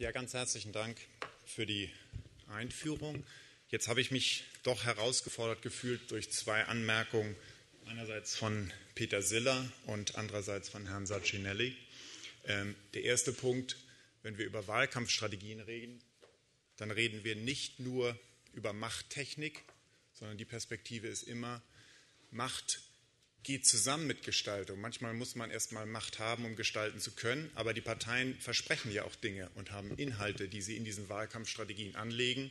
Ja, ganz herzlichen Dank für die Einführung. Jetzt habe ich mich doch herausgefordert gefühlt durch zwei Anmerkungen, einerseits von Peter Siller und andererseits von Herrn Sarcinelli. Der erste Punkt, wenn wir über Wahlkampfstrategien reden, dann reden wir nicht nur über Machttechnik, sondern die Perspektive ist immer, Macht geht zusammen mit Gestaltung. Manchmal muss man erstmal Macht haben, um gestalten zu können, aber die Parteien versprechen ja auch Dinge und haben Inhalte, die sie in diesen Wahlkampfstrategien anlegen.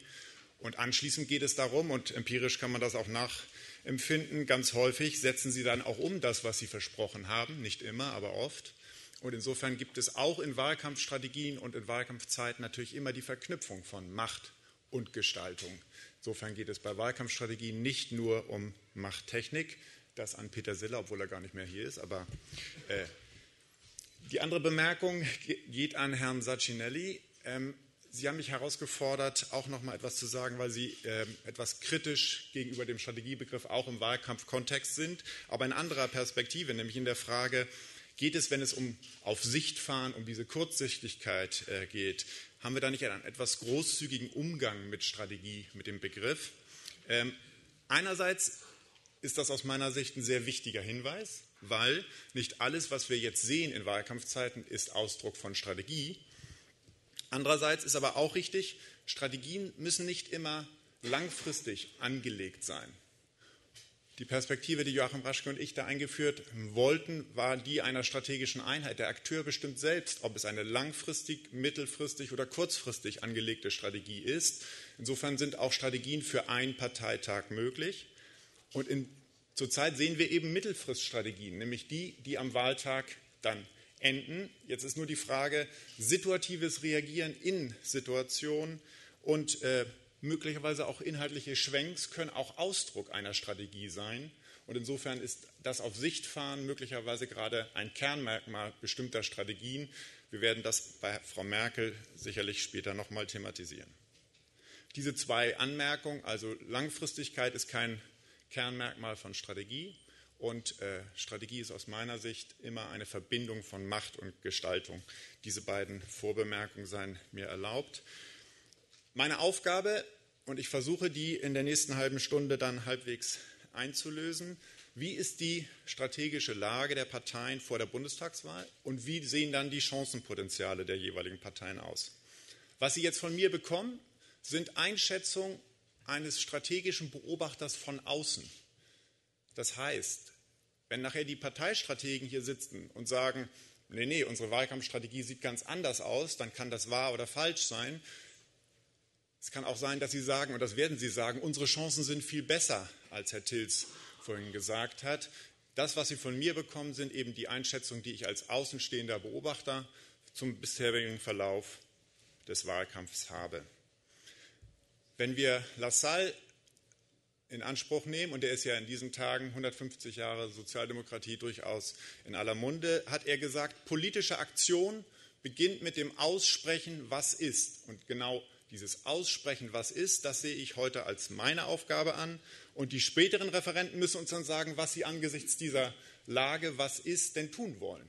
Und anschließend geht es darum, und empirisch kann man das auch nachempfinden, ganz häufig setzen sie dann auch um das, was sie versprochen haben, nicht immer, aber oft. Und insofern gibt es auch in Wahlkampfstrategien und in Wahlkampfzeiten natürlich immer die Verknüpfung von Macht und Gestaltung. Insofern geht es bei Wahlkampfstrategien nicht nur um Machttechnik, das an Peter Siller, obwohl er gar nicht mehr hier ist, aber die andere Bemerkung geht an Herrn Sarcinelli. Sie haben mich herausgefordert, auch noch mal etwas zu sagen, weil Sie etwas kritisch gegenüber dem Strategiebegriff auch im Wahlkampfkontext sind, aber in anderer Perspektive, nämlich in der Frage, geht es, wenn es um Aufsichtfahren, um diese Kurzsichtigkeit geht, haben wir da nicht einen etwas großzügigen Umgang mit Strategie, mit dem Begriff? Einerseits ist das aus meiner Sicht ein sehr wichtiger Hinweis, weil nicht alles, was wir jetzt sehen in Wahlkampfzeiten, ist Ausdruck von Strategie. Andererseits ist aber auch richtig, Strategien müssen nicht immer langfristig angelegt sein. Die Perspektive, die Joachim Raschke und ich da eingeführt wollten, war die einer strategischen Einheit. Der Akteur bestimmt selbst, ob es eine langfristig, mittelfristig oder kurzfristig angelegte Strategie ist. Insofern sind auch Strategien für einen Parteitag möglich. Und zurzeit sehen wir eben Mittelfriststrategien, nämlich die, die am Wahltag dann enden. Jetzt ist nur die Frage, situatives Reagieren in Situationen und möglicherweise auch inhaltliche Schwenks können auch Ausdruck einer Strategie sein. Und insofern ist das Aufsichtfahren möglicherweise gerade ein Kernmerkmal bestimmter Strategien. Wir werden das bei Frau Merkel sicherlich später nochmal thematisieren. Diese zwei Anmerkungen, also Langfristigkeit ist kein Kernmerkmal von Strategie und Strategie ist aus meiner Sicht immer eine Verbindung von Macht und Gestaltung. Diese beiden Vorbemerkungen seien mir erlaubt. Meine Aufgabe, und ich versuche die in der nächsten halben Stunde dann halbwegs einzulösen, wie ist die strategische Lage der Parteien vor der Bundestagswahl und wie sehen dann die Chancenpotenziale der jeweiligen Parteien aus? Was Sie jetzt von mir bekommen, sind Einschätzungen eines strategischen Beobachters von außen. Das heißt, wenn nachher die Parteistrategen hier sitzen und sagen, nee, unsere Wahlkampfstrategie sieht ganz anders aus, dann kann das wahr oder falsch sein. Es kann auch sein, dass Sie sagen, und das werden Sie sagen, unsere Chancen sind viel besser, als Herr Tils vorhin gesagt hat. Das, was Sie von mir bekommen, sind eben die Einschätzungen, die ich als außenstehender Beobachter zum bisherigen Verlauf des Wahlkampfs habe. Wenn wir Lassalle in Anspruch nehmen, und der ist ja in diesen Tagen 150 Jahre Sozialdemokratie durchaus in aller Munde, hat er gesagt, politische Aktion beginnt mit dem Aussprechen, was ist. Und genau dieses Aussprechen, was ist, das sehe ich heute als meine Aufgabe an. Und die späteren Referenten müssen uns dann sagen, was sie angesichts dieser Lage, was ist, denn tun wollen.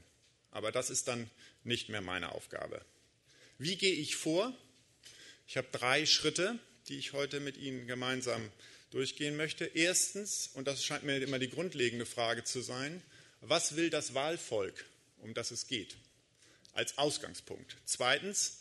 Aber das ist dann nicht mehr meine Aufgabe. Wie gehe ich vor? Ich habe drei Schritte, die ich heute mit Ihnen gemeinsam durchgehen möchte. Erstens, und das scheint mir immer die grundlegende Frage zu sein, was will das Wahlvolk, um das es geht, als Ausgangspunkt? Zweitens,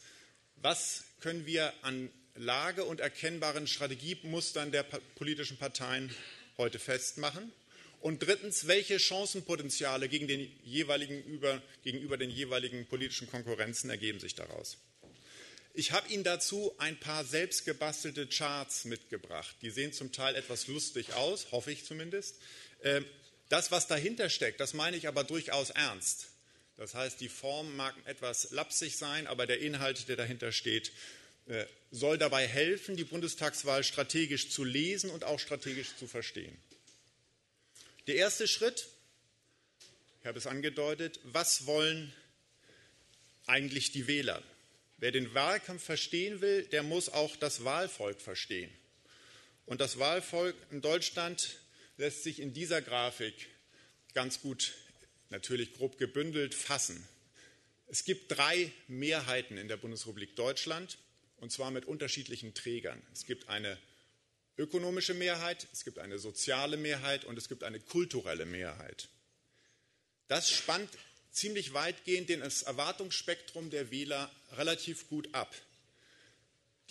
was können wir an Lage und erkennbaren Strategiemustern der politischen Parteien heute festmachen? Und drittens, welche Chancenpotenziale gegenüber den jeweiligen politischen Konkurrenzen ergeben sich daraus? Ich habe Ihnen dazu ein paar selbstgebastelte Charts mitgebracht. Die sehen zum Teil etwas lustig aus, hoffe ich zumindest. Das, was dahinter steckt, das meine ich aber durchaus ernst. Das heißt, die Form mag etwas lapsig sein, aber der Inhalt, der dahinter steht, soll dabei helfen, die Bundestagswahl strategisch zu lesen und auch strategisch zu verstehen. Der erste Schritt, ich habe es angedeutet, was wollen eigentlich die Wähler? Wer den Wahlkampf verstehen will, der muss auch das Wahlvolk verstehen. Und das Wahlvolk in Deutschland lässt sich in dieser Grafik ganz gut, natürlich grob gebündelt, fassen. Es gibt drei Mehrheiten in der Bundesrepublik Deutschland, und zwar mit unterschiedlichen Trägern. Es gibt eine ökonomische Mehrheit, es gibt eine soziale Mehrheit und es gibt eine kulturelle Mehrheit. Das spannt ziemlich weitgehend das Erwartungsspektrum der Wähler relativ gut ab.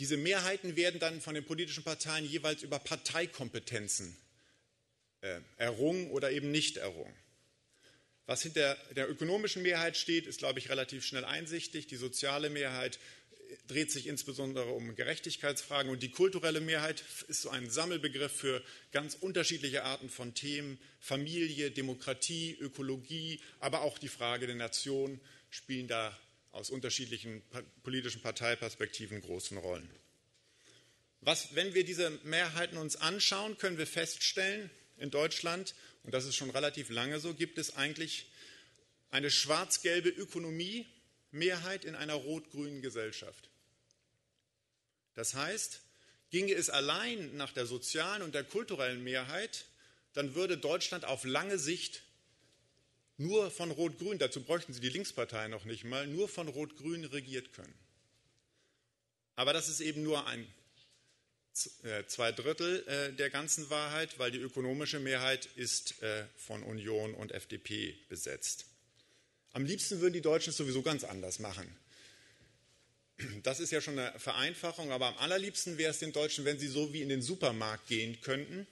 Diese Mehrheiten werden dann von den politischen Parteien jeweils über Parteikompetenzen errungen oder eben nicht errungen. Was hinter der ökonomischen Mehrheit steht, ist, glaube ich, relativ schnell einsichtig. Die soziale Mehrheit dreht sich insbesondere um Gerechtigkeitsfragen und die kulturelle Mehrheit ist so ein Sammelbegriff für ganz unterschiedliche Arten von Themen. Familie, Demokratie, Ökologie, aber auch die Frage der Nation spielen da aus unterschiedlichen politischen Parteiperspektiven großen Rollen. Wenn wir diese Mehrheiten uns anschauen, können wir feststellen, in Deutschland, und das ist schon relativ lange so, gibt es eigentlich eine schwarz-gelbe Ökonomie-Mehrheit in einer rot-grünen Gesellschaft. Das heißt, ginge es allein nach der sozialen und der kulturellen Mehrheit, dann würde Deutschland auf lange Sicht nur von Rot-Grün, dazu bräuchten Sie die Linkspartei noch nicht mal, nur von Rot-Grün regiert können. Aber das ist eben nur ein 2/3 der ganzen Wahrheit, weil die ökonomische Mehrheit ist von Union und FDP besetzt. Am liebsten würden die Deutschen es sowieso ganz anders machen. Das ist ja schon eine Vereinfachung, aber am allerliebsten wäre es den Deutschen, wenn sie so wie in den Supermarkt gehen könnten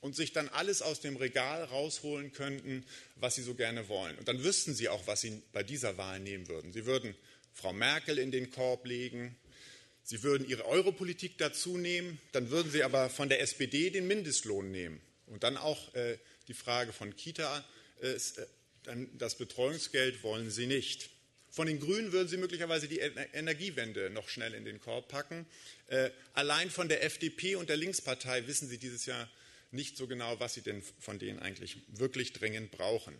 und sich dann alles aus dem Regal rausholen könnten, was sie so gerne wollen. Und dann wüssten sie auch, was sie bei dieser Wahl nehmen würden. Sie würden Frau Merkel in den Korb legen, Sie würden Ihre Europolitik dazu nehmen, dann würden Sie aber von der SPD den Mindestlohn nehmen und dann auch die Frage von Kita, das Betreuungsgeld wollen Sie nicht. Von den Grünen würden Sie möglicherweise die Energiewende noch schnell in den Korb packen. Allein von der FDP und der Linkspartei wissen Sie dieses Jahr nicht so genau, was Sie denn von denen eigentlich wirklich dringend brauchen.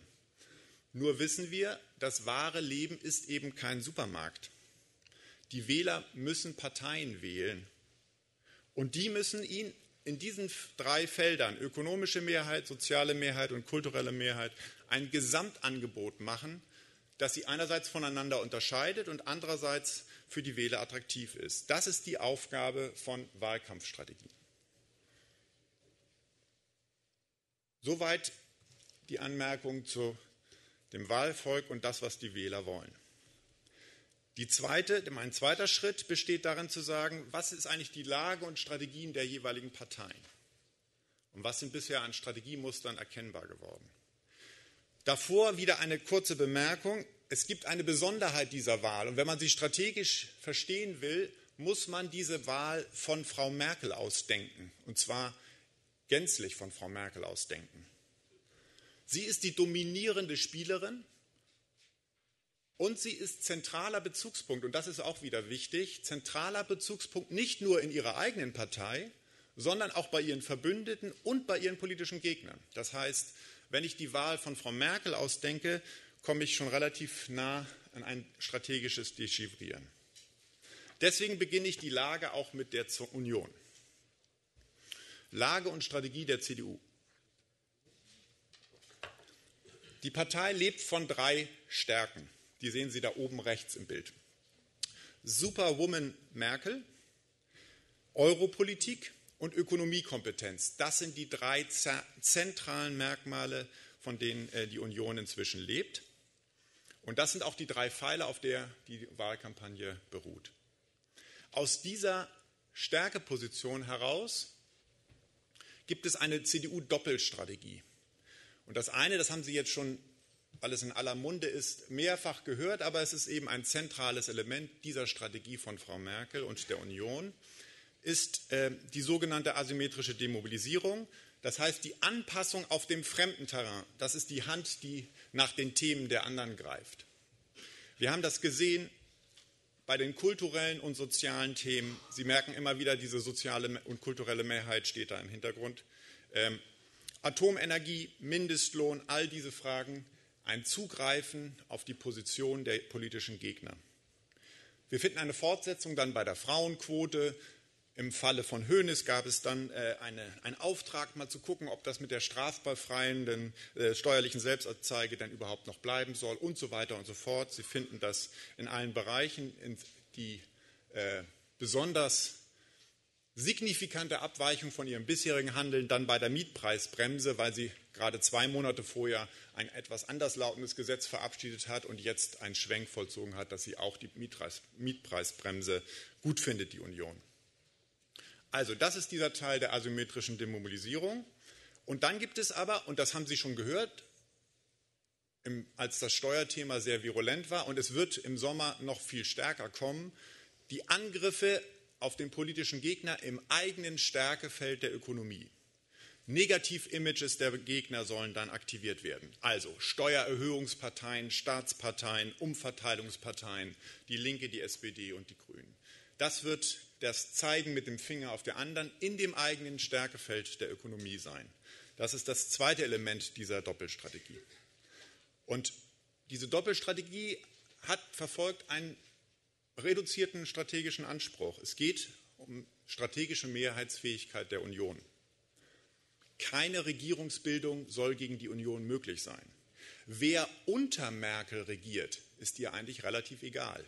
Nur wissen wir, das wahre Leben ist eben kein Supermarkt. Die Wähler müssen Parteien wählen und die müssen ihnen in diesen drei Feldern, ökonomische Mehrheit, soziale Mehrheit und kulturelle Mehrheit, ein Gesamtangebot machen, das sie einerseits voneinander unterscheidet und andererseits für die Wähler attraktiv ist. Das ist die Aufgabe von Wahlkampfstrategien. Soweit die Anmerkung zu dem Wahlvolk und das, was die Wähler wollen. Mein zweiter Schritt besteht darin zu sagen, was ist eigentlich die Lage und Strategien der jeweiligen Parteien? Und was sind bisher an Strategiemustern erkennbar geworden? Davor wieder eine kurze Bemerkung. Es gibt eine Besonderheit dieser Wahl. Und wenn man sie strategisch verstehen will, muss man diese Wahl von Frau Merkel ausdenken. Und zwar gänzlich von Frau Merkel ausdenken. Sie ist die dominierende Spielerin. Und sie ist zentraler Bezugspunkt, und das ist auch wieder wichtig, zentraler Bezugspunkt nicht nur in ihrer eigenen Partei, sondern auch bei ihren Verbündeten und bei ihren politischen Gegnern. Das heißt, wenn ich die Wahl von Frau Merkel ausdenke, komme ich schon relativ nah an ein strategisches Dechiffrieren. Deswegen beginne ich die Lage auch mit der Union. Lage und Strategie der CDU. Die Partei lebt von drei Stärken. Die sehen Sie da oben rechts im Bild. Superwoman Merkel, Europolitik und Ökonomiekompetenz. Das sind die drei zentralen Merkmale, von denen die Union inzwischen lebt. Und das sind auch die drei Pfeiler, auf der die Wahlkampagne beruht. Aus dieser Stärkeposition heraus gibt es eine CDU-Doppelstrategie. Und das eine, das haben Sie jetzt schon weil es in aller Munde ist, mehrfach gehört, aber es ist eben ein zentrales Element dieser Strategie von Frau Merkel und der Union, ist die sogenannte asymmetrische Demobilisierung, das heißt die Anpassung auf dem fremden Terrain. Das ist die Hand, die nach den Themen der anderen greift. Wir haben das gesehen bei den kulturellen und sozialen Themen. Sie merken immer wieder, diese soziale und kulturelle Mehrheit steht da im Hintergrund. Atomenergie, Mindestlohn, all diese Fragen. Ein Zugreifen auf die Position der politischen Gegner. Wir finden eine Fortsetzung dann bei der Frauenquote, Im Falle von Hoeneß gab es dann einen Auftrag, mal zu gucken, ob das mit der strafbefreien steuerlichen Selbstanzeige dann überhaupt noch bleiben soll und so weiter und so fort. Sie finden das in allen Bereichen. Die besonders signifikante Abweichung von ihrem bisherigen Handeln dann bei der Mietpreisbremse, weil sie gerade 2 Monate vorher ein etwas anderslautendes Gesetz verabschiedet hat und jetzt einen Schwenk vollzogen hat, dass sie auch die Mietpreisbremse gut findet, die Union. Also das ist dieser Teil der asymmetrischen Demobilisierung. Und dann gibt es aber, und das haben Sie schon gehört, als das Steuerthema sehr virulent war, und es wird im Sommer noch viel stärker kommen, die Angriffe auf den politischen Gegner im eigenen Stärkefeld der Ökonomie. Negativ-Images der Gegner sollen dann aktiviert werden. Also Steuererhöhungsparteien, Staatsparteien, Umverteilungsparteien, die Linke, die SPD und die Grünen. Das wird das Zeigen mit dem Finger auf der anderen in dem eigenen Stärkefeld der Ökonomie sein. Das ist das zweite Element dieser Doppelstrategie. Und diese Doppelstrategie verfolgt einen reduzierten strategischen Anspruch. Es geht um strategische Mehrheitsfähigkeit der Union. Keine Regierungsbildung soll gegen die Union möglich sein. Wer unter Merkel regiert, ist ihr eigentlich relativ egal.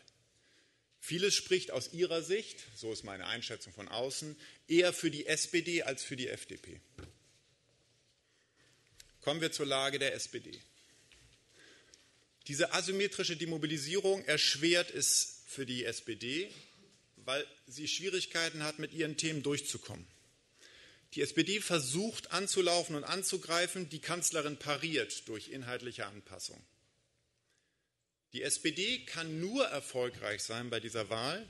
Vieles spricht aus ihrer Sicht, so ist meine Einschätzung von außen, eher für die SPD als für die FDP. Kommen wir zur Lage der SPD. Diese asymmetrische Demobilisierung erschwert es für die SPD, weil sie Schwierigkeiten hat, mit ihren Themen durchzukommen. Die SPD versucht anzulaufen und anzugreifen, die Kanzlerin pariert durch inhaltliche Anpassung. Die SPD kann nur erfolgreich sein bei dieser Wahl,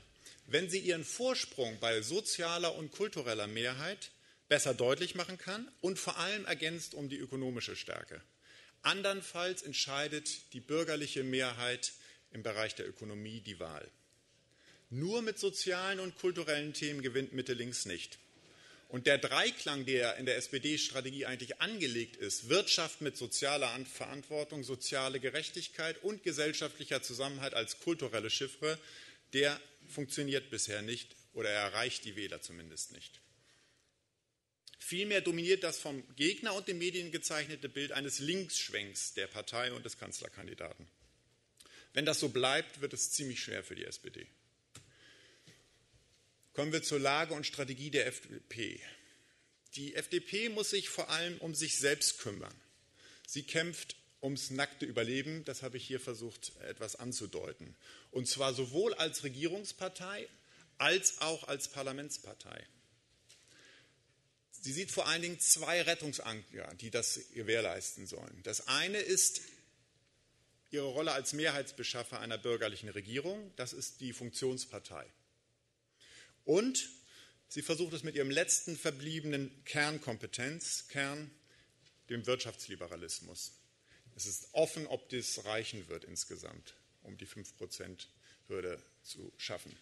wenn sie ihren Vorsprung bei sozialer und kultureller Mehrheit besser deutlich machen kann und vor allem ergänzt um die ökonomische Stärke. Andernfalls entscheidet die bürgerliche Mehrheit im Bereich der Ökonomie die Wahl. Nur mit sozialen und kulturellen Themen gewinnt Mitte-Links nicht. Und der Dreiklang, der in der SPD-Strategie eigentlich angelegt ist, Wirtschaft mit sozialer Verantwortung, soziale Gerechtigkeit und gesellschaftlicher Zusammenhalt als kulturelle Chiffre, der funktioniert bisher nicht oder erreicht die Wähler zumindest nicht. Vielmehr dominiert das vom Gegner und den Medien gezeichnete Bild eines Linksschwenks der Partei und des Kanzlerkandidaten. Wenn das so bleibt, wird es ziemlich schwer für die SPD. Kommen wir zur Lage und Strategie der FDP. Die FDP muss sich vor allem um sich selbst kümmern. Sie kämpft ums nackte Überleben, das habe ich hier versucht etwas anzudeuten. Und zwar sowohl als Regierungspartei als auch als Parlamentspartei. Sie sieht vor allen Dingen 2 Rettungsanker, die das gewährleisten sollen. Das eine ist ihre Rolle als Mehrheitsbeschaffer einer bürgerlichen Regierung, das ist die Funktionspartei. Und sie versucht es mit ihrem letzten verbliebenen Kernkern, dem Wirtschaftsliberalismus. Es ist offen, ob das reichen wird insgesamt, um die 5%-Hürde zu schaffen.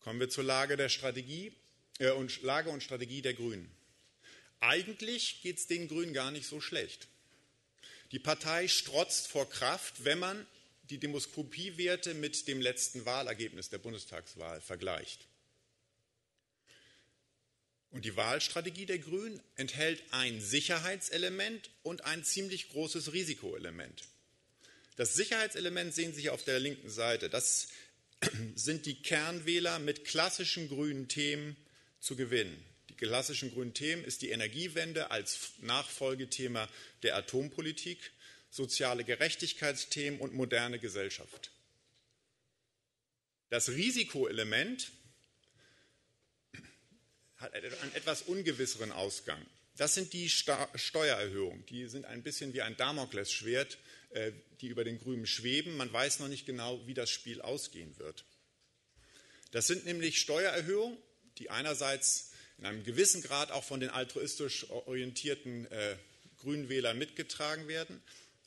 Kommen wir zur Lage und Strategie der Grünen. Eigentlich geht es den Grünen gar nicht so schlecht. Die Partei strotzt vor Kraft, wenn man die Demoskopiewerte mit dem letzten Wahlergebnis der Bundestagswahl vergleicht. Und die Wahlstrategie der Grünen enthält ein Sicherheitselement und ein ziemlich großes Risikoelement. Das Sicherheitselement sehen Sie auf der linken Seite. Das sind die Kernwähler mit klassischen grünen Themen zu gewinnen. Die klassischen grünen Themen ist die Energiewende als Nachfolgethema der Atompolitik, soziale Gerechtigkeitsthemen und moderne Gesellschaft. Das Risikoelement hat einen etwas ungewisseren Ausgang. Das sind die Steuererhöhungen. Die sind ein bisschen wie ein Damoklesschwert, die über den Grünen schweben. Man weiß noch nicht genau, wie das Spiel ausgehen wird. Das sind nämlich Steuererhöhungen, die einerseits in einem gewissen Grad auch von den altruistisch orientierten Grünwählern mitgetragen werden,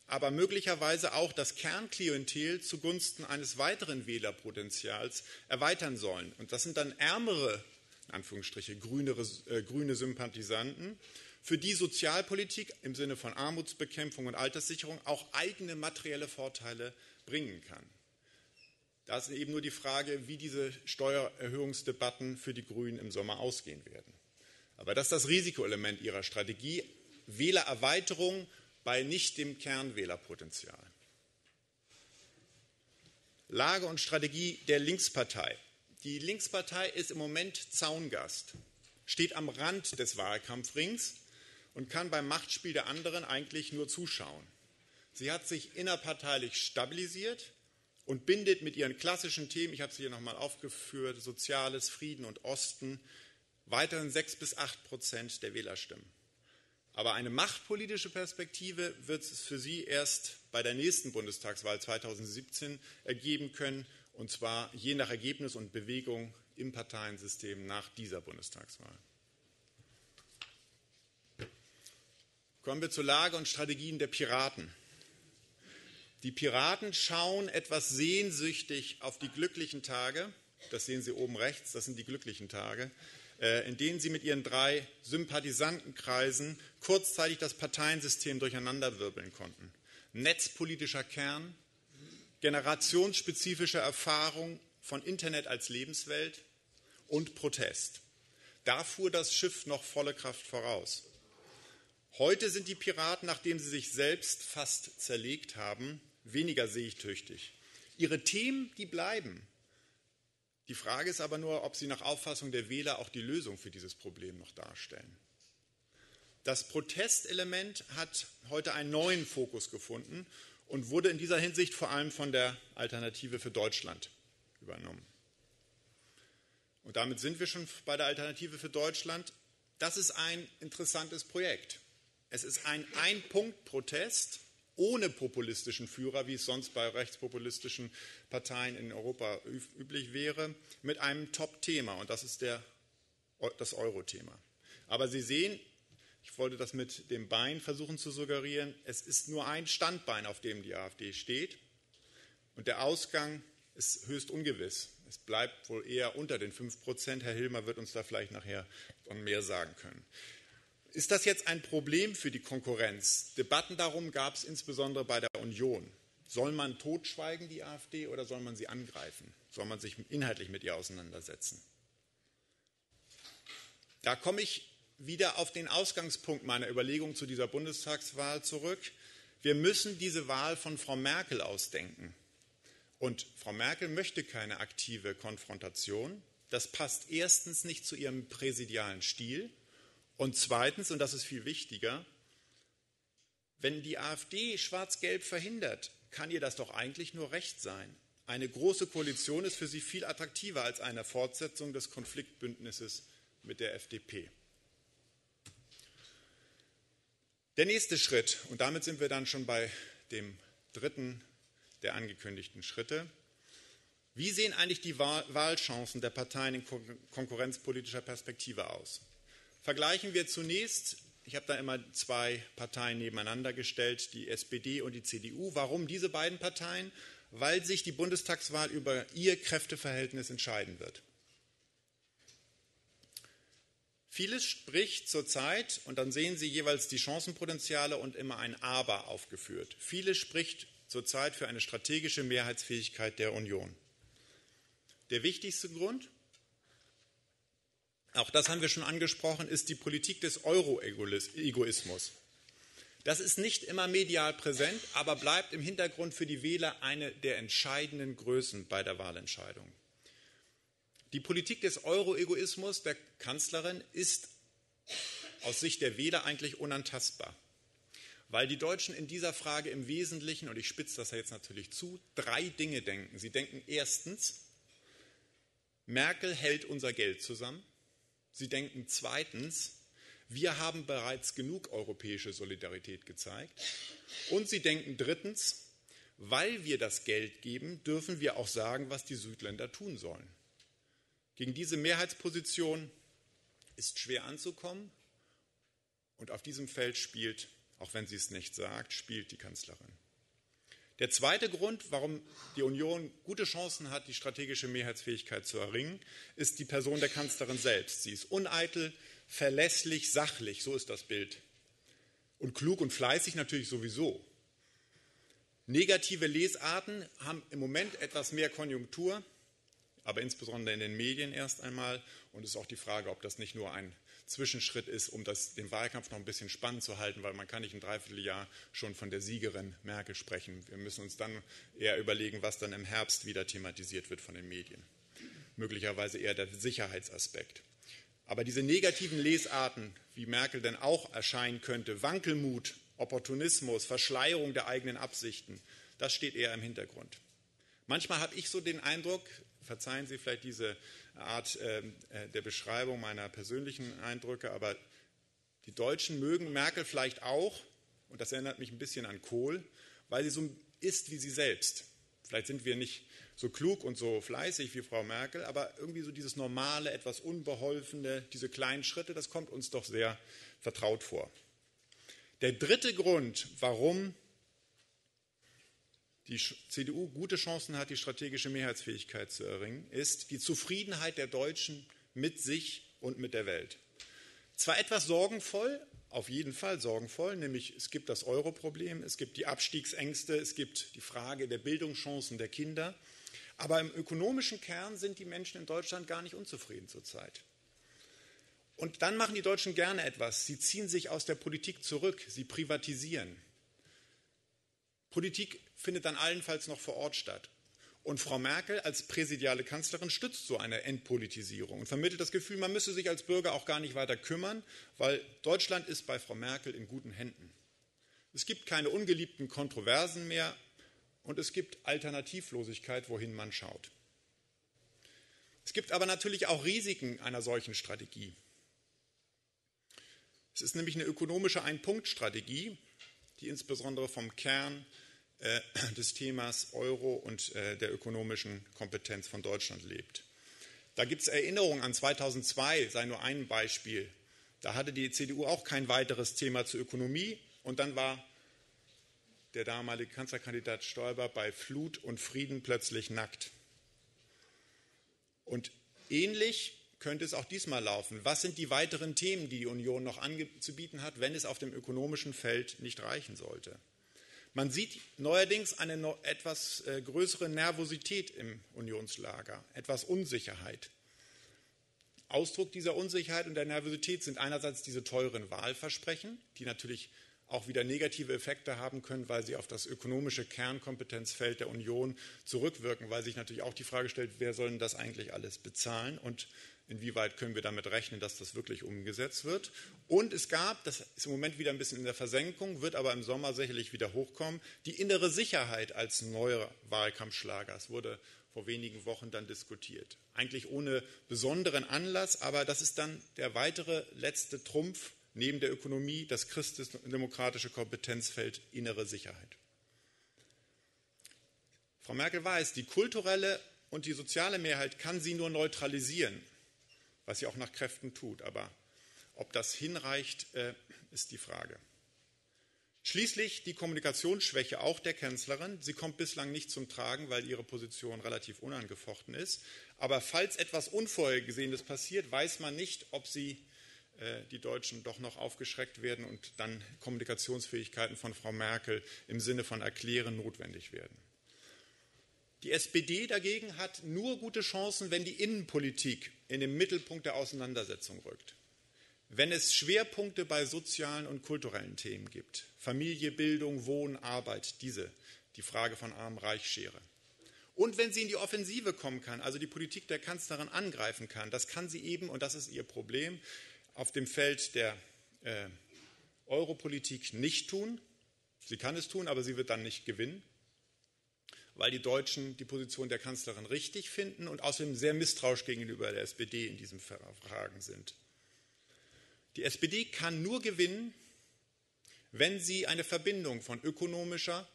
aber möglicherweise auch das Kernklientel zugunsten eines weiteren Wählerpotenzials erweitern sollen. Und das sind dann ärmere, in Anführungsstriche, grüne Sympathisanten, für die Sozialpolitik im Sinne von Armutsbekämpfung und Alterssicherung auch eigene materielle Vorteile bringen kann. Da ist eben nur die Frage, wie diese Steuererhöhungsdebatten für die Grünen im Sommer ausgehen werden. Aber das ist das Risikoelement ihrer Strategie. Wählererweiterung bei nicht dem Kernwählerpotenzial. Lage und Strategie der Linkspartei. Die Linkspartei ist im Moment Zaungast, steht am Rand des Wahlkampfrings und kann beim Machtspiel der anderen eigentlich nur zuschauen. Sie hat sich innerparteilich stabilisiert und bindet mit ihren klassischen Themen, ich habe sie hier nochmal aufgeführt, Soziales, Frieden und Osten, weiterhin 6 bis 8% der Wählerstimmen. Aber eine machtpolitische Perspektive wird es für sie erst bei der nächsten Bundestagswahl 2017 ergeben können, und zwar je nach Ergebnis und Bewegung im Parteiensystem nach dieser Bundestagswahl. Kommen wir zur Lage und Strategien der Piraten. Die Piraten schauen etwas sehnsüchtig auf die glücklichen Tage, das sehen Sie oben rechts, das sind die glücklichen Tage, in denen sie mit ihren 3 Sympathisantenkreisen kurzzeitig das Parteiensystem durcheinanderwirbeln konnten. Netzpolitischer Kern, generationsspezifische Erfahrung von Internet als Lebenswelt und Protest. Da fuhr das Schiff noch volle Kraft voraus. Heute sind die Piraten, nachdem sie sich selbst fast zerlegt haben, weniger seetüchtig. Ihre Themen, die bleiben. Die Frage ist aber nur, ob sie nach Auffassung der Wähler auch die Lösung für dieses Problem noch darstellen. Das Protestelement hat heute einen neuen Fokus gefunden und wurde in dieser Hinsicht vor allem von der Alternative für Deutschland übernommen. Und damit sind wir schon bei der Alternative für Deutschland. Das ist ein interessantes Projekt. Es ist ein Ein-Punkt-Protest ohne populistischen Führer, wie es sonst bei rechtspopulistischen Parteien in Europa üblich wäre, mit einem Top-Thema, und das ist das Euro-Thema. Aber Sie sehen, ich wollte das mit dem Bein versuchen zu suggerieren, es ist nur ein Standbein, auf dem die AfD steht, und der Ausgang ist höchst ungewiss. Es bleibt wohl eher unter den 5%. Herr Hilmer wird uns da vielleicht nachher mehr sagen können. Ist das jetzt ein Problem für die Konkurrenz? Debatten darum gab es insbesondere bei der Union. Soll man totschweigen, die AfD, oder soll man sie angreifen? Soll man sich inhaltlich mit ihr auseinandersetzen? Da komme ich wieder auf den Ausgangspunkt meiner Überlegung zu dieser Bundestagswahl zurück. Wir müssen diese Wahl von Frau Merkel ausdenken. Und Frau Merkel möchte keine aktive Konfrontation. Das passt erstens nicht zu ihrem präsidialen Stil. Und zweitens, und das ist viel wichtiger, wenn die AfD schwarz-gelb verhindert, kann ihr das doch eigentlich nur recht sein. Eine große Koalition ist für sie viel attraktiver als eine Fortsetzung des Konfliktbündnisses mit der FDP. Der nächste Schritt, und damit sind wir dann schon bei dem dritten der angekündigten Schritte. Wie sehen eigentlich die Wahlchancen der Parteien in konkurrenzpolitischer Perspektive aus? Vergleichen wir zunächst, ich habe da immer 2 Parteien nebeneinander gestellt, die SPD und die CDU. Warum diese beiden Parteien? Weil sich die Bundestagswahl über ihr Kräfteverhältnis entscheiden wird. Vieles spricht zurzeit, und dann sehen Sie jeweils die Chancenpotenziale und immer ein Aber aufgeführt. Vieles spricht zurzeit für eine strategische Mehrheitsfähigkeit der Union. Der wichtigste Grund, auch das haben wir schon angesprochen, ist die Politik des Euro-Egoismus. Das ist nicht immer medial präsent, aber bleibt im Hintergrund für die Wähler eine der entscheidenden Größen bei der Wahlentscheidung. Die Politik des Euro-Egoismus der Kanzlerin ist aus Sicht der Wähler eigentlich unantastbar, weil die Deutschen in dieser Frage im Wesentlichen, und ich spitze das ja jetzt natürlich zu, 3 Dinge denken. Sie denken erstens, Merkel hält unser Geld zusammen. Sie denken zweitens, wir haben bereits genug europäische Solidarität gezeigt. Und sie denken drittens, weil wir das Geld geben, dürfen wir auch sagen, was die Südländer tun sollen. Gegen diese Mehrheitsposition ist schwer anzukommen. Und auf diesem Feld spielt, auch wenn sie es nicht sagt, spielt die Kanzlerin. Der zweite Grund, warum die Union gute Chancen hat, die strategische Mehrheitsfähigkeit zu erringen, ist die Person der Kanzlerin selbst. Sie ist uneitel, verlässlich, sachlich, so ist das Bild. Und klug und fleißig natürlich sowieso. Negative Lesarten haben im Moment etwas mehr Konjunktur, aber insbesondere in den Medien erst einmal. Und es ist auch die Frage, ob das nicht nur ein Zwischenschritt ist, um den Wahlkampf noch ein bisschen spannend zu halten, weil man kann nicht im Dreivierteljahr schon von der Siegerin Merkel sprechen. Wir müssen uns dann eher überlegen, was dann im Herbst wieder thematisiert wird von den Medien. Möglicherweise eher der Sicherheitsaspekt. Aber diese negativen Lesarten, wie Merkel denn auch erscheinen könnte, Wankelmut, Opportunismus, Verschleierung der eigenen Absichten, das steht eher im Hintergrund. Manchmal habe ich so den Eindruck, verzeihen Sie vielleicht diese Art der Beschreibung meiner persönlichen Eindrücke, aber die Deutschen mögen Merkel vielleicht auch, und das erinnert mich ein bisschen an Kohl, weil sie so ist wie sie selbst. Vielleicht sind wir nicht so klug und so fleißig wie Frau Merkel, aber irgendwie so dieses Normale, etwas Unbeholfene, diese kleinen Schritte, das kommt uns doch sehr vertraut vor. Der dritte Grund, warum die CDU gute Chancen hat, die strategische Mehrheitsfähigkeit zu erringen, ist die Zufriedenheit der Deutschen mit sich und mit der Welt. Zwar etwas sorgenvoll, auf jeden Fall sorgenvoll, nämlich es gibt das Euro-Problem, es gibt die Abstiegsängste, es gibt die Frage der Bildungschancen der Kinder, aber im ökonomischen Kern sind die Menschen in Deutschland gar nicht unzufrieden zurzeit. Und dann machen die Deutschen gerne etwas. Sie ziehen sich aus der Politik zurück, sie privatisieren. Politik findet dann allenfalls noch vor Ort statt. Und Frau Merkel als präsidiale Kanzlerin stützt so eine Entpolitisierung und vermittelt das Gefühl, man müsse sich als Bürger auch gar nicht weiter kümmern, weil Deutschland ist bei Frau Merkel in guten Händen. Es gibt keine ungeliebten Kontroversen mehr und es gibt Alternativlosigkeit, wohin man schaut. Es gibt aber natürlich auch Risiken einer solchen Strategie. Es ist nämlich eine ökonomische Ein-Punkt-Strategie, die insbesondere vom Kern des Themas Euro und der ökonomischen Kompetenz von Deutschland lebt. Da gibt es Erinnerungen an 2002, sei nur ein Beispiel. Da hatte die CDU auch kein weiteres Thema zur Ökonomie und dann war der damalige Kanzlerkandidat Stoiber bei Flut und Frieden plötzlich nackt. Und ähnlich könnte es auch diesmal laufen. Was sind die weiteren Themen, die die Union noch anzubieten hat, wenn es auf dem ökonomischen Feld nicht reichen sollte? Man sieht neuerdings eine etwas größere Nervosität im Unionslager, etwas Unsicherheit. Ausdruck dieser Unsicherheit und der Nervosität sind einerseits diese teuren Wahlversprechen, die natürlich auch wieder negative Effekte haben können, weil sie auf das ökonomische Kernkompetenzfeld der Union zurückwirken, weil sich natürlich auch die Frage stellt, wer soll denn das eigentlich alles bezahlen und inwieweit können wir damit rechnen, dass das wirklich umgesetzt wird. Und es gab, das ist im Moment wieder ein bisschen in der Versenkung, wird aber im Sommer sicherlich wieder hochkommen, die innere Sicherheit als neuer Wahlkampfschlager. Es wurde vor wenigen Wochen dann diskutiert. Eigentlich ohne besonderen Anlass, aber das ist dann der weitere letzte Trumpf neben der Ökonomie, das christdemokratische Kompetenzfeld innere Sicherheit. Frau Merkel weiß, die kulturelle und die soziale Mehrheit kann sie nur neutralisieren, was sie auch nach Kräften tut. Aber ob das hinreicht, ist die Frage. Schließlich die Kommunikationsschwäche auch der Kanzlerin. Sie kommt bislang nicht zum Tragen, weil ihre Position relativ unangefochten ist. Aber falls etwas Unvorhergesehenes passiert, weiß man nicht, ob die Deutschen doch noch aufgeschreckt werden und dann Kommunikationsfähigkeiten von Frau Merkel im Sinne von erklären notwendig werden. Die SPD dagegen hat nur gute Chancen, wenn die Innenpolitik in den Mittelpunkt der Auseinandersetzung rückt. Wenn es Schwerpunkte bei sozialen und kulturellen Themen gibt, Familie, Bildung, Wohnen, Arbeit, die Frage von Arm-Reich-Schere. Und wenn sie in die Offensive kommen kann, also die Politik der Kanzlerin angreifen kann, das kann sie eben, und das ist ihr Problem, auf dem Feld der Europolitik nicht tun. Sie kann es tun, aber sie wird dann nicht gewinnen, weil die Deutschen die Position der Kanzlerin richtig finden und außerdem sehr misstrauisch gegenüber der SPD in diesen Fragen sind. Die SPD kann nur gewinnen, wenn sie eine Verbindung von ökonomischer,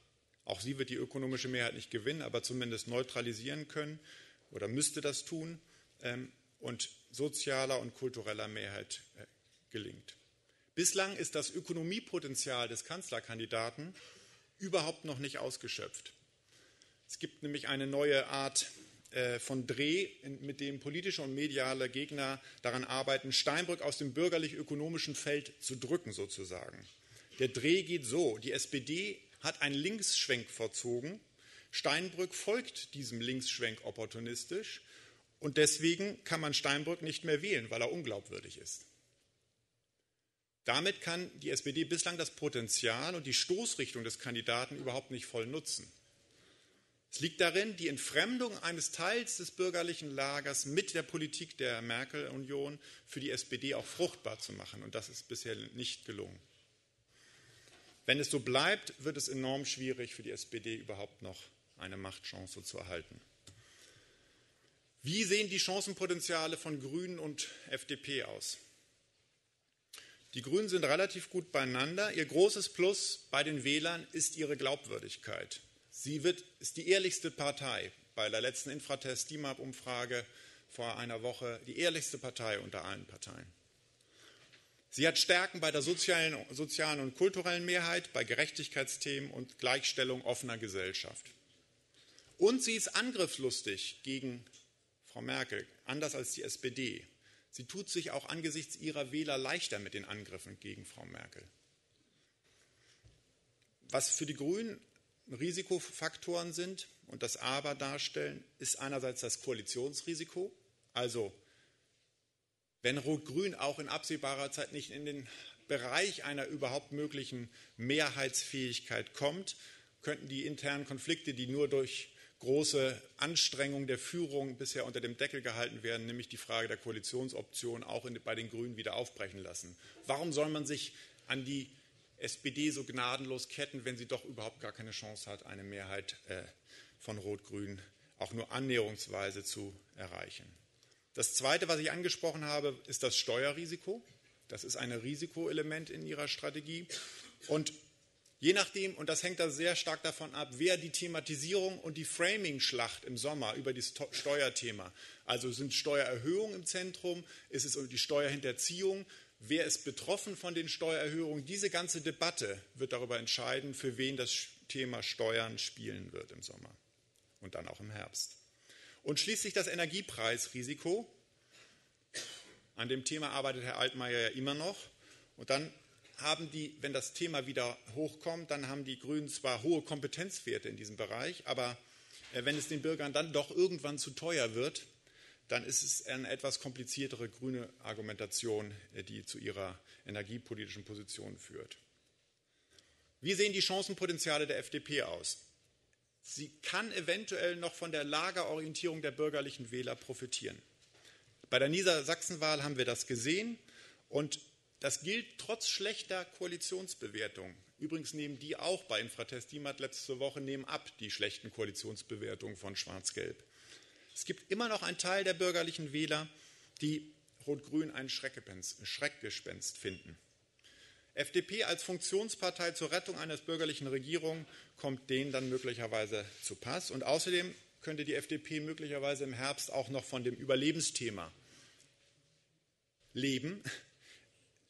auch sie wird die ökonomische Mehrheit nicht gewinnen, aber zumindest neutralisieren können oder müsste das tun, und sozialer und kultureller Mehrheit gelingt. Bislang ist das Ökonomiepotenzial des Kanzlerkandidaten überhaupt noch nicht ausgeschöpft. Es gibt nämlich eine neue Art von Dreh, mit dem politische und mediale Gegner daran arbeiten, Steinbrück aus dem bürgerlich-ökonomischen Feld zu drücken sozusagen. Der Dreh geht so, die SPD hat einen Linksschwenk verzogen. Steinbrück folgt diesem Linksschwenk opportunistisch und deswegen kann man Steinbrück nicht mehr wählen, weil er unglaubwürdig ist. Damit kann die SPD bislang das Potenzial und die Stoßrichtung des Kandidaten überhaupt nicht voll nutzen. Es liegt darin, die Entfremdung eines Teils des bürgerlichen Lagers mit der Politik der Merkel-Union für die SPD auch fruchtbar zu machen. Und das ist bisher nicht gelungen. Wenn es so bleibt, wird es enorm schwierig für die SPD überhaupt noch eine Machtchance zu erhalten. Wie sehen die Chancenpotenziale von Grünen und FDP aus? Die Grünen sind relativ gut beieinander. Ihr großes Plus bei den Wählern ist ihre Glaubwürdigkeit. Sie ist die ehrlichste Partei. Bei der letzten Infratest-DIMAP-Umfrage vor einer Woche die ehrlichste Partei unter allen Parteien. Sie hat Stärken bei der sozialen und kulturellen Mehrheit, bei Gerechtigkeitsthemen und Gleichstellung offener Gesellschaft. Und sie ist angriffslustig gegen Frau Merkel, anders als die SPD. Sie tut sich auch angesichts ihrer Wähler leichter mit den Angriffen gegen Frau Merkel. Was für die Grünen Risikofaktoren sind und das Aber darstellen, ist einerseits das Koalitionsrisiko. Also wenn Rot-Grün auch in absehbarer Zeit nicht in den Bereich einer überhaupt möglichen Mehrheitsfähigkeit kommt, könnten die internen Konflikte, die nur durch große Anstrengung der Führung bisher unter dem Deckel gehalten werden, nämlich die Frage der Koalitionsoption auch bei den Grünen wieder aufbrechen lassen. Warum soll man sich an die SPD so gnadenlos ketten, wenn sie doch überhaupt gar keine Chance hat, eine Mehrheit von Rot-Grün auch nur annäherungsweise zu erreichen? Das Zweite, was ich angesprochen habe, ist das Steuerrisiko. Das ist ein Risikoelement in ihrer Strategie. Und je nachdem, und das hängt da sehr stark davon ab, wer die Thematisierung und die Framing-Schlacht im Sommer über das Steuerthema, also sind Steuererhöhungen im Zentrum, ist es die Steuerhinterziehung, wer ist betroffen von den Steuererhöhungen, diese ganze Debatte wird darüber entscheiden, für wen das Thema Steuern spielen wird im Sommer und dann auch im Herbst. Und schließlich das Energiepreisrisiko, an dem Thema arbeitet Herr Altmaier ja immer noch, und dann haben die, wenn das Thema wieder hochkommt, dann haben die Grünen zwar hohe Kompetenzwerte in diesem Bereich, aber wenn es den Bürgern dann doch irgendwann zu teuer wird, dann ist es eine etwas kompliziertere grüne Argumentation, die zu ihrer energiepolitischen Position führt. Wie sehen die Chancenpotenziale der FDP aus? Sie kann eventuell noch von der Lagerorientierung der bürgerlichen Wähler profitieren. Bei der Niedersachsenwahl haben wir das gesehen und das gilt trotz schlechter Koalitionsbewertung. Übrigens nehmen die auch bei Infratest DIMAP letzte Woche nebenab die schlechten Koalitionsbewertungen von Schwarz-Gelb. Es gibt immer noch einen Teil der bürgerlichen Wähler, die Rot-Grün ein Schreckgespenst finden. FDP als Funktionspartei zur Rettung einer bürgerlichen Regierung kommt denen dann möglicherweise zu Pass. Und außerdem könnte die FDP möglicherweise im Herbst auch noch von dem Überlebensthema leben,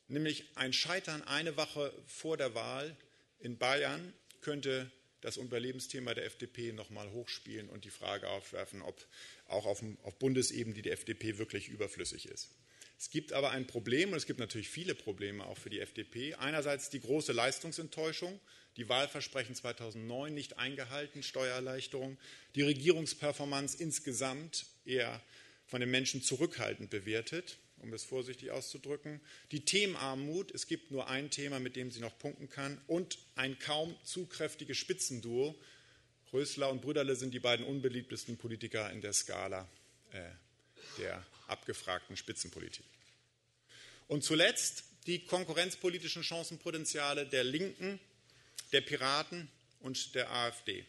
nämlich ein Scheitern eine Woche vor der Wahl in Bayern könnte das Überlebensthema der FDP nochmal hochspielen und die Frage aufwerfen, ob auch auf Bundesebene die FDP wirklich überflüssig ist. Es gibt aber ein Problem, und es gibt natürlich viele Probleme auch für die FDP. Einerseits die große Leistungsenttäuschung, die Wahlversprechen 2009 nicht eingehalten, Steuererleichterung, die Regierungsperformance insgesamt eher von den Menschen zurückhaltend bewertet, um es vorsichtig auszudrücken, die Themenarmut, es gibt nur ein Thema, mit dem sie noch punkten kann, und ein kaum zu kräftiges Spitzenduo. Rösler und Brüderle sind die beiden unbeliebtesten Politiker in der Skala der abgefragten Spitzenpolitik. Und zuletzt die konkurrenzpolitischen Chancenpotenziale der Linken, der Piraten und der AfD.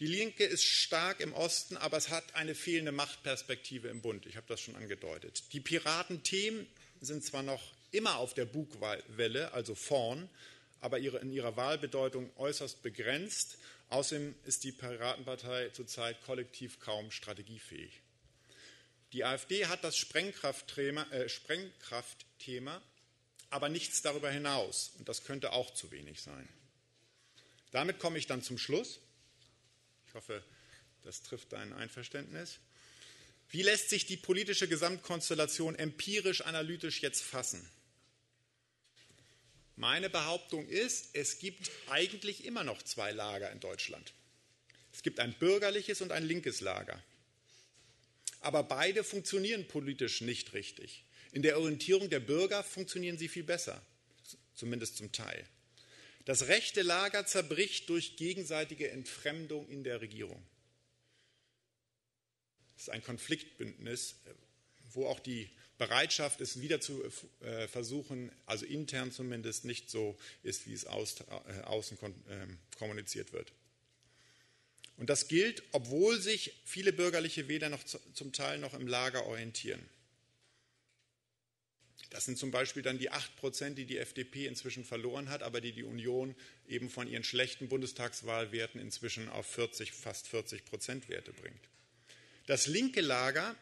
Die Linke ist stark im Osten, aber es hat eine fehlende Machtperspektive im Bund. Ich habe das schon angedeutet. Die Piratenthemen sind zwar noch immer auf der Bugwelle, also vorn, aber in ihrer Wahlbedeutung äußerst begrenzt. Außerdem ist die Piratenpartei zurzeit kollektiv kaum strategiefähig. Die AfD hat das Sprengkraftthema, aber nichts darüber hinaus. Und das könnte auch zu wenig sein. Damit komme ich dann zum Schluss. Ich hoffe, das trifft dein Einverständnis. Wie lässt sich die politische Gesamtkonstellation empirisch-analytisch jetzt fassen? Meine Behauptung ist, es gibt eigentlich immer noch zwei Lager in Deutschland. Es gibt ein bürgerliches und ein linkes Lager. Aber beide funktionieren politisch nicht richtig. In der Orientierung der Bürger funktionieren sie viel besser, zumindest zum Teil. Das rechte Lager zerbricht durch gegenseitige Entfremdung in der Regierung. Das ist ein Konfliktbündnis, wo auch die Bereitschaft, es wieder zu versuchen, also intern zumindest, nicht so ist, wie es außen kommuniziert wird. Und das gilt, obwohl sich viele bürgerliche Wähler noch zum Teil noch im Lager orientieren. Das sind zum Beispiel dann die 8%, die die FDP inzwischen verloren hat, aber die die Union eben von ihren schlechten Bundestagswahlwerten inzwischen auf fast 40% Werte bringt. Das linke Lager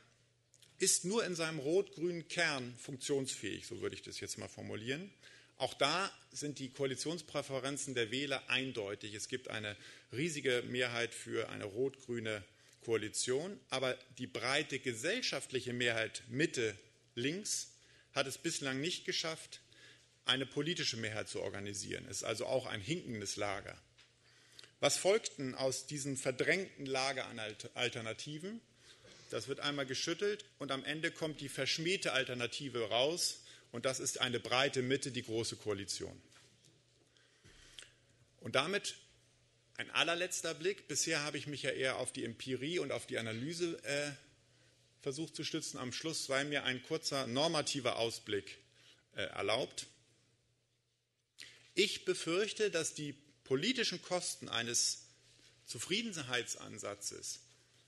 ist nur in seinem rot-grünen Kern funktionsfähig, so würde ich das jetzt mal formulieren. Auch da sind die Koalitionspräferenzen der Wähler eindeutig. Es gibt eine riesige Mehrheit für eine rot-grüne Koalition, aber die breite gesellschaftliche Mehrheit Mitte-Links hat es bislang nicht geschafft, eine politische Mehrheit zu organisieren. Es ist also auch ein hinkendes Lager. Was folgten aus diesem verdrängten Lager an Alternativen? Das wird einmal geschüttelt und am Ende kommt die verschmähte Alternative raus und das ist eine breite Mitte, die Große Koalition. Und damit ein allerletzter Blick. Bisher habe ich mich ja eher auf die Empirie und auf die Analyse versucht zu stützen. Am Schluss sei mir ein kurzer normativer Ausblick erlaubt. Ich befürchte, dass die politischen Kosten eines Zufriedenheitsansatzes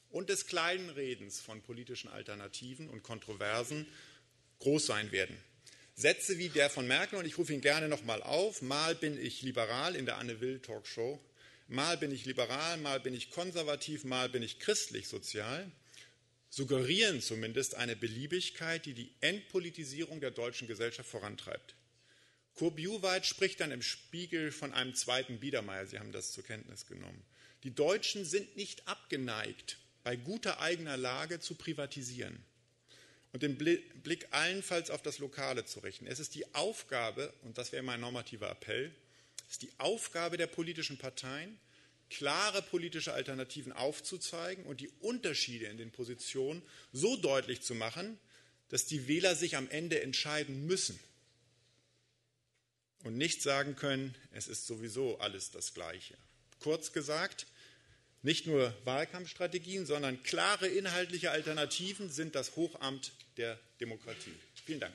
und des Kleinredens von politischen Alternativen und Kontroversen groß sein werden. Sätze wie der von Merkel, und ich rufe ihn gerne nochmal auf, mal bin ich liberal in der Anne-Will-Talkshow, mal bin ich liberal, mal bin ich konservativ, mal bin ich christlich-sozial, suggerieren zumindest eine Beliebigkeit, die die Entpolitisierung der deutschen Gesellschaft vorantreibt. Kurbjuweit spricht dann im Spiegel von einem zweiten Biedermeier, Sie haben das zur Kenntnis genommen. Die Deutschen sind nicht abgeneigt, bei guter eigener Lage zu privatisieren und den Blick allenfalls auf das Lokale zu richten. Es ist die Aufgabe, und das wäre mein normativer Appell, es ist die Aufgabe der politischen Parteien, klare politische Alternativen aufzuzeigen und die Unterschiede in den Positionen so deutlich zu machen, dass die Wähler sich am Ende entscheiden müssen und nicht sagen können, es ist sowieso alles das Gleiche. Kurz gesagt, nicht nur Wahlkampfstrategien, sondern klare inhaltliche Alternativen sind das Hochamt der Demokratie. Vielen Dank.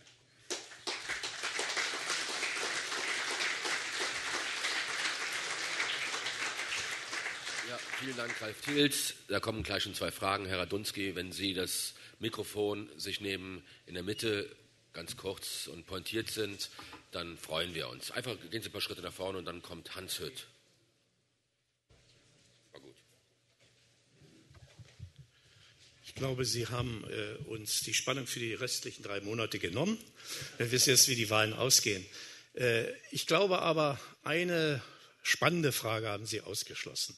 Ja, vielen Dank, Ralf Tils. Da kommen gleich schon zwei Fragen. Herr Radunski, wenn Sie das Mikrofon sich nehmen, in der Mitte ganz kurz und pointiert sind, dann freuen wir uns. Einfach gehen Sie ein paar Schritte nach vorne und dann kommt Hans Hütt. War gut. Ich glaube, Sie haben uns die Spannung für die restlichen 3 Monate genommen. Wir wissen jetzt, wie die Wahlen ausgehen. Ich glaube aber, eine spannende Frage haben Sie ausgeschlossen.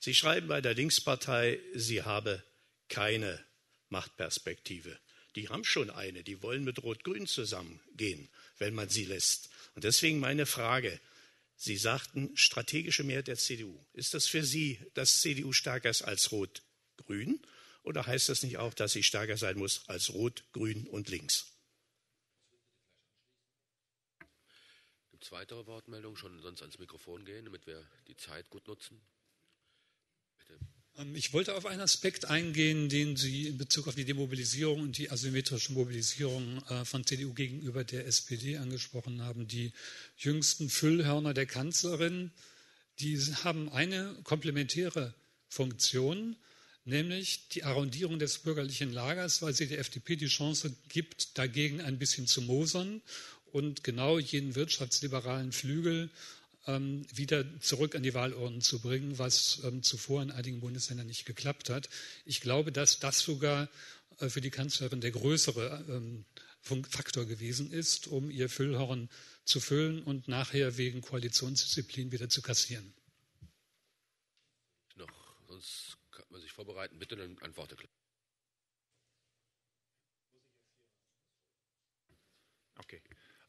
Sie schreiben bei der Linkspartei, sie habe keine Machtperspektive. Die haben schon eine, die wollen mit Rot-Grün zusammengehen, wenn man sie lässt. Und deswegen meine Frage. Sie sagten, strategische Mehrheit der CDU. Ist das für Sie, dass CDU stärker ist als Rot-Grün? Oder heißt das nicht auch, dass sie stärker sein muss als Rot-Grün und Links? Gibt es weitere Wortmeldungen? Schon sonst ans Mikrofon gehen, damit wir die Zeit gut nutzen. Ich wollte auf einen Aspekt eingehen, den Sie in Bezug auf die Demobilisierung und die asymmetrische Mobilisierung von CDU gegenüber der SPD angesprochen haben. Die jüngsten Füllhörner der Kanzlerin, die haben eine komplementäre Funktion, nämlich die Arrondierung des bürgerlichen Lagers, weil sie der FDP die Chance gibt, dagegen ein bisschen zu mosern und genau jenen wirtschaftsliberalen Flügel wieder zurück an die Wahlurnen zu bringen, was zuvor in einigen Bundesländern nicht geklappt hat. Ich glaube, dass das sogar für die Kanzlerin der größere Faktor gewesen ist, um ihr Füllhorn zu füllen und nachher wegen Koalitionsdisziplin wieder zu kassieren. Noch, sonst kann man sich vorbereiten. Bitte dann Antwort erklären. Okay.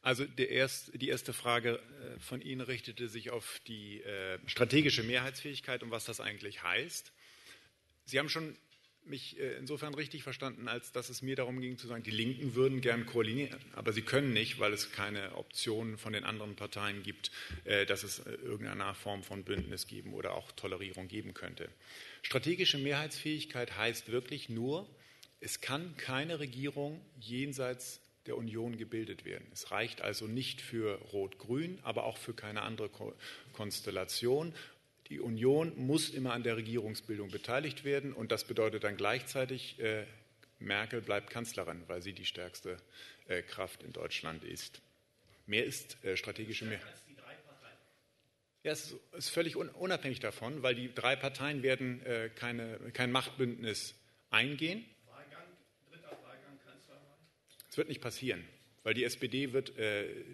Also die erste Frage von Ihnen richtete sich auf die strategische Mehrheitsfähigkeit und was das eigentlich heißt. Sie haben schon mich insofern richtig verstanden, als dass es mir darum ging zu sagen, die Linken würden gern koordinieren, aber sie können nicht, weil es keine Optionen von den anderen Parteien gibt, dass es irgendeine Form von Bündnis geben oder auch Tolerierung geben könnte. Strategische Mehrheitsfähigkeit heißt wirklich nur, es kann keine Regierung jenseits der Union gebildet werden. Es reicht also nicht für Rot-Grün, aber auch für keine andere Konstellation. Die Union muss immer an der Regierungsbildung beteiligt werden und das bedeutet dann gleichzeitig, Merkel bleibt Kanzlerin, weil sie die stärkste Kraft in Deutschland ist. Mehr ist strategische Mehrheit. Ja, es ist völlig unabhängig davon, weil die drei Parteien werden kein Machtbündnis eingehen. Es wird nicht passieren, weil die SPD wird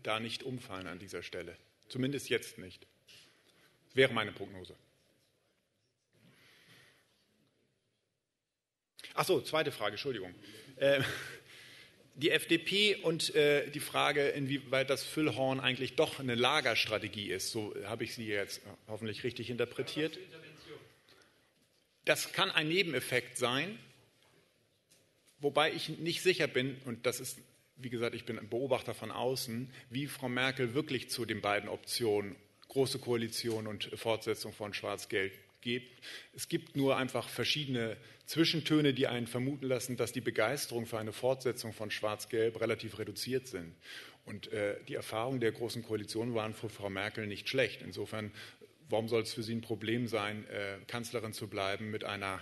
da nicht umfallen an dieser Stelle. Zumindest jetzt nicht. Das wäre meine Prognose. Achso, zweite Frage, Entschuldigung. Die FDP und die Frage, inwieweit das Füllhorn eigentlich doch eine Lagerstrategie ist. So habe ich sie jetzt hoffentlich richtig interpretiert. Das kann ein Nebeneffekt sein. Wobei ich nicht sicher bin, und das ist, wie gesagt, ich bin ein Beobachter von außen, wie Frau Merkel wirklich zu den beiden Optionen, große Koalition und Fortsetzung von Schwarz-Gelb, geht. Es gibt nur einfach verschiedene Zwischentöne, die einen vermuten lassen, dass die Begeisterung für eine Fortsetzung von Schwarz-Gelb relativ reduziert sind. Und die Erfahrungen der großen Koalition waren für Frau Merkel nicht schlecht. Insofern, warum soll es für sie ein Problem sein, Kanzlerin zu bleiben mit einer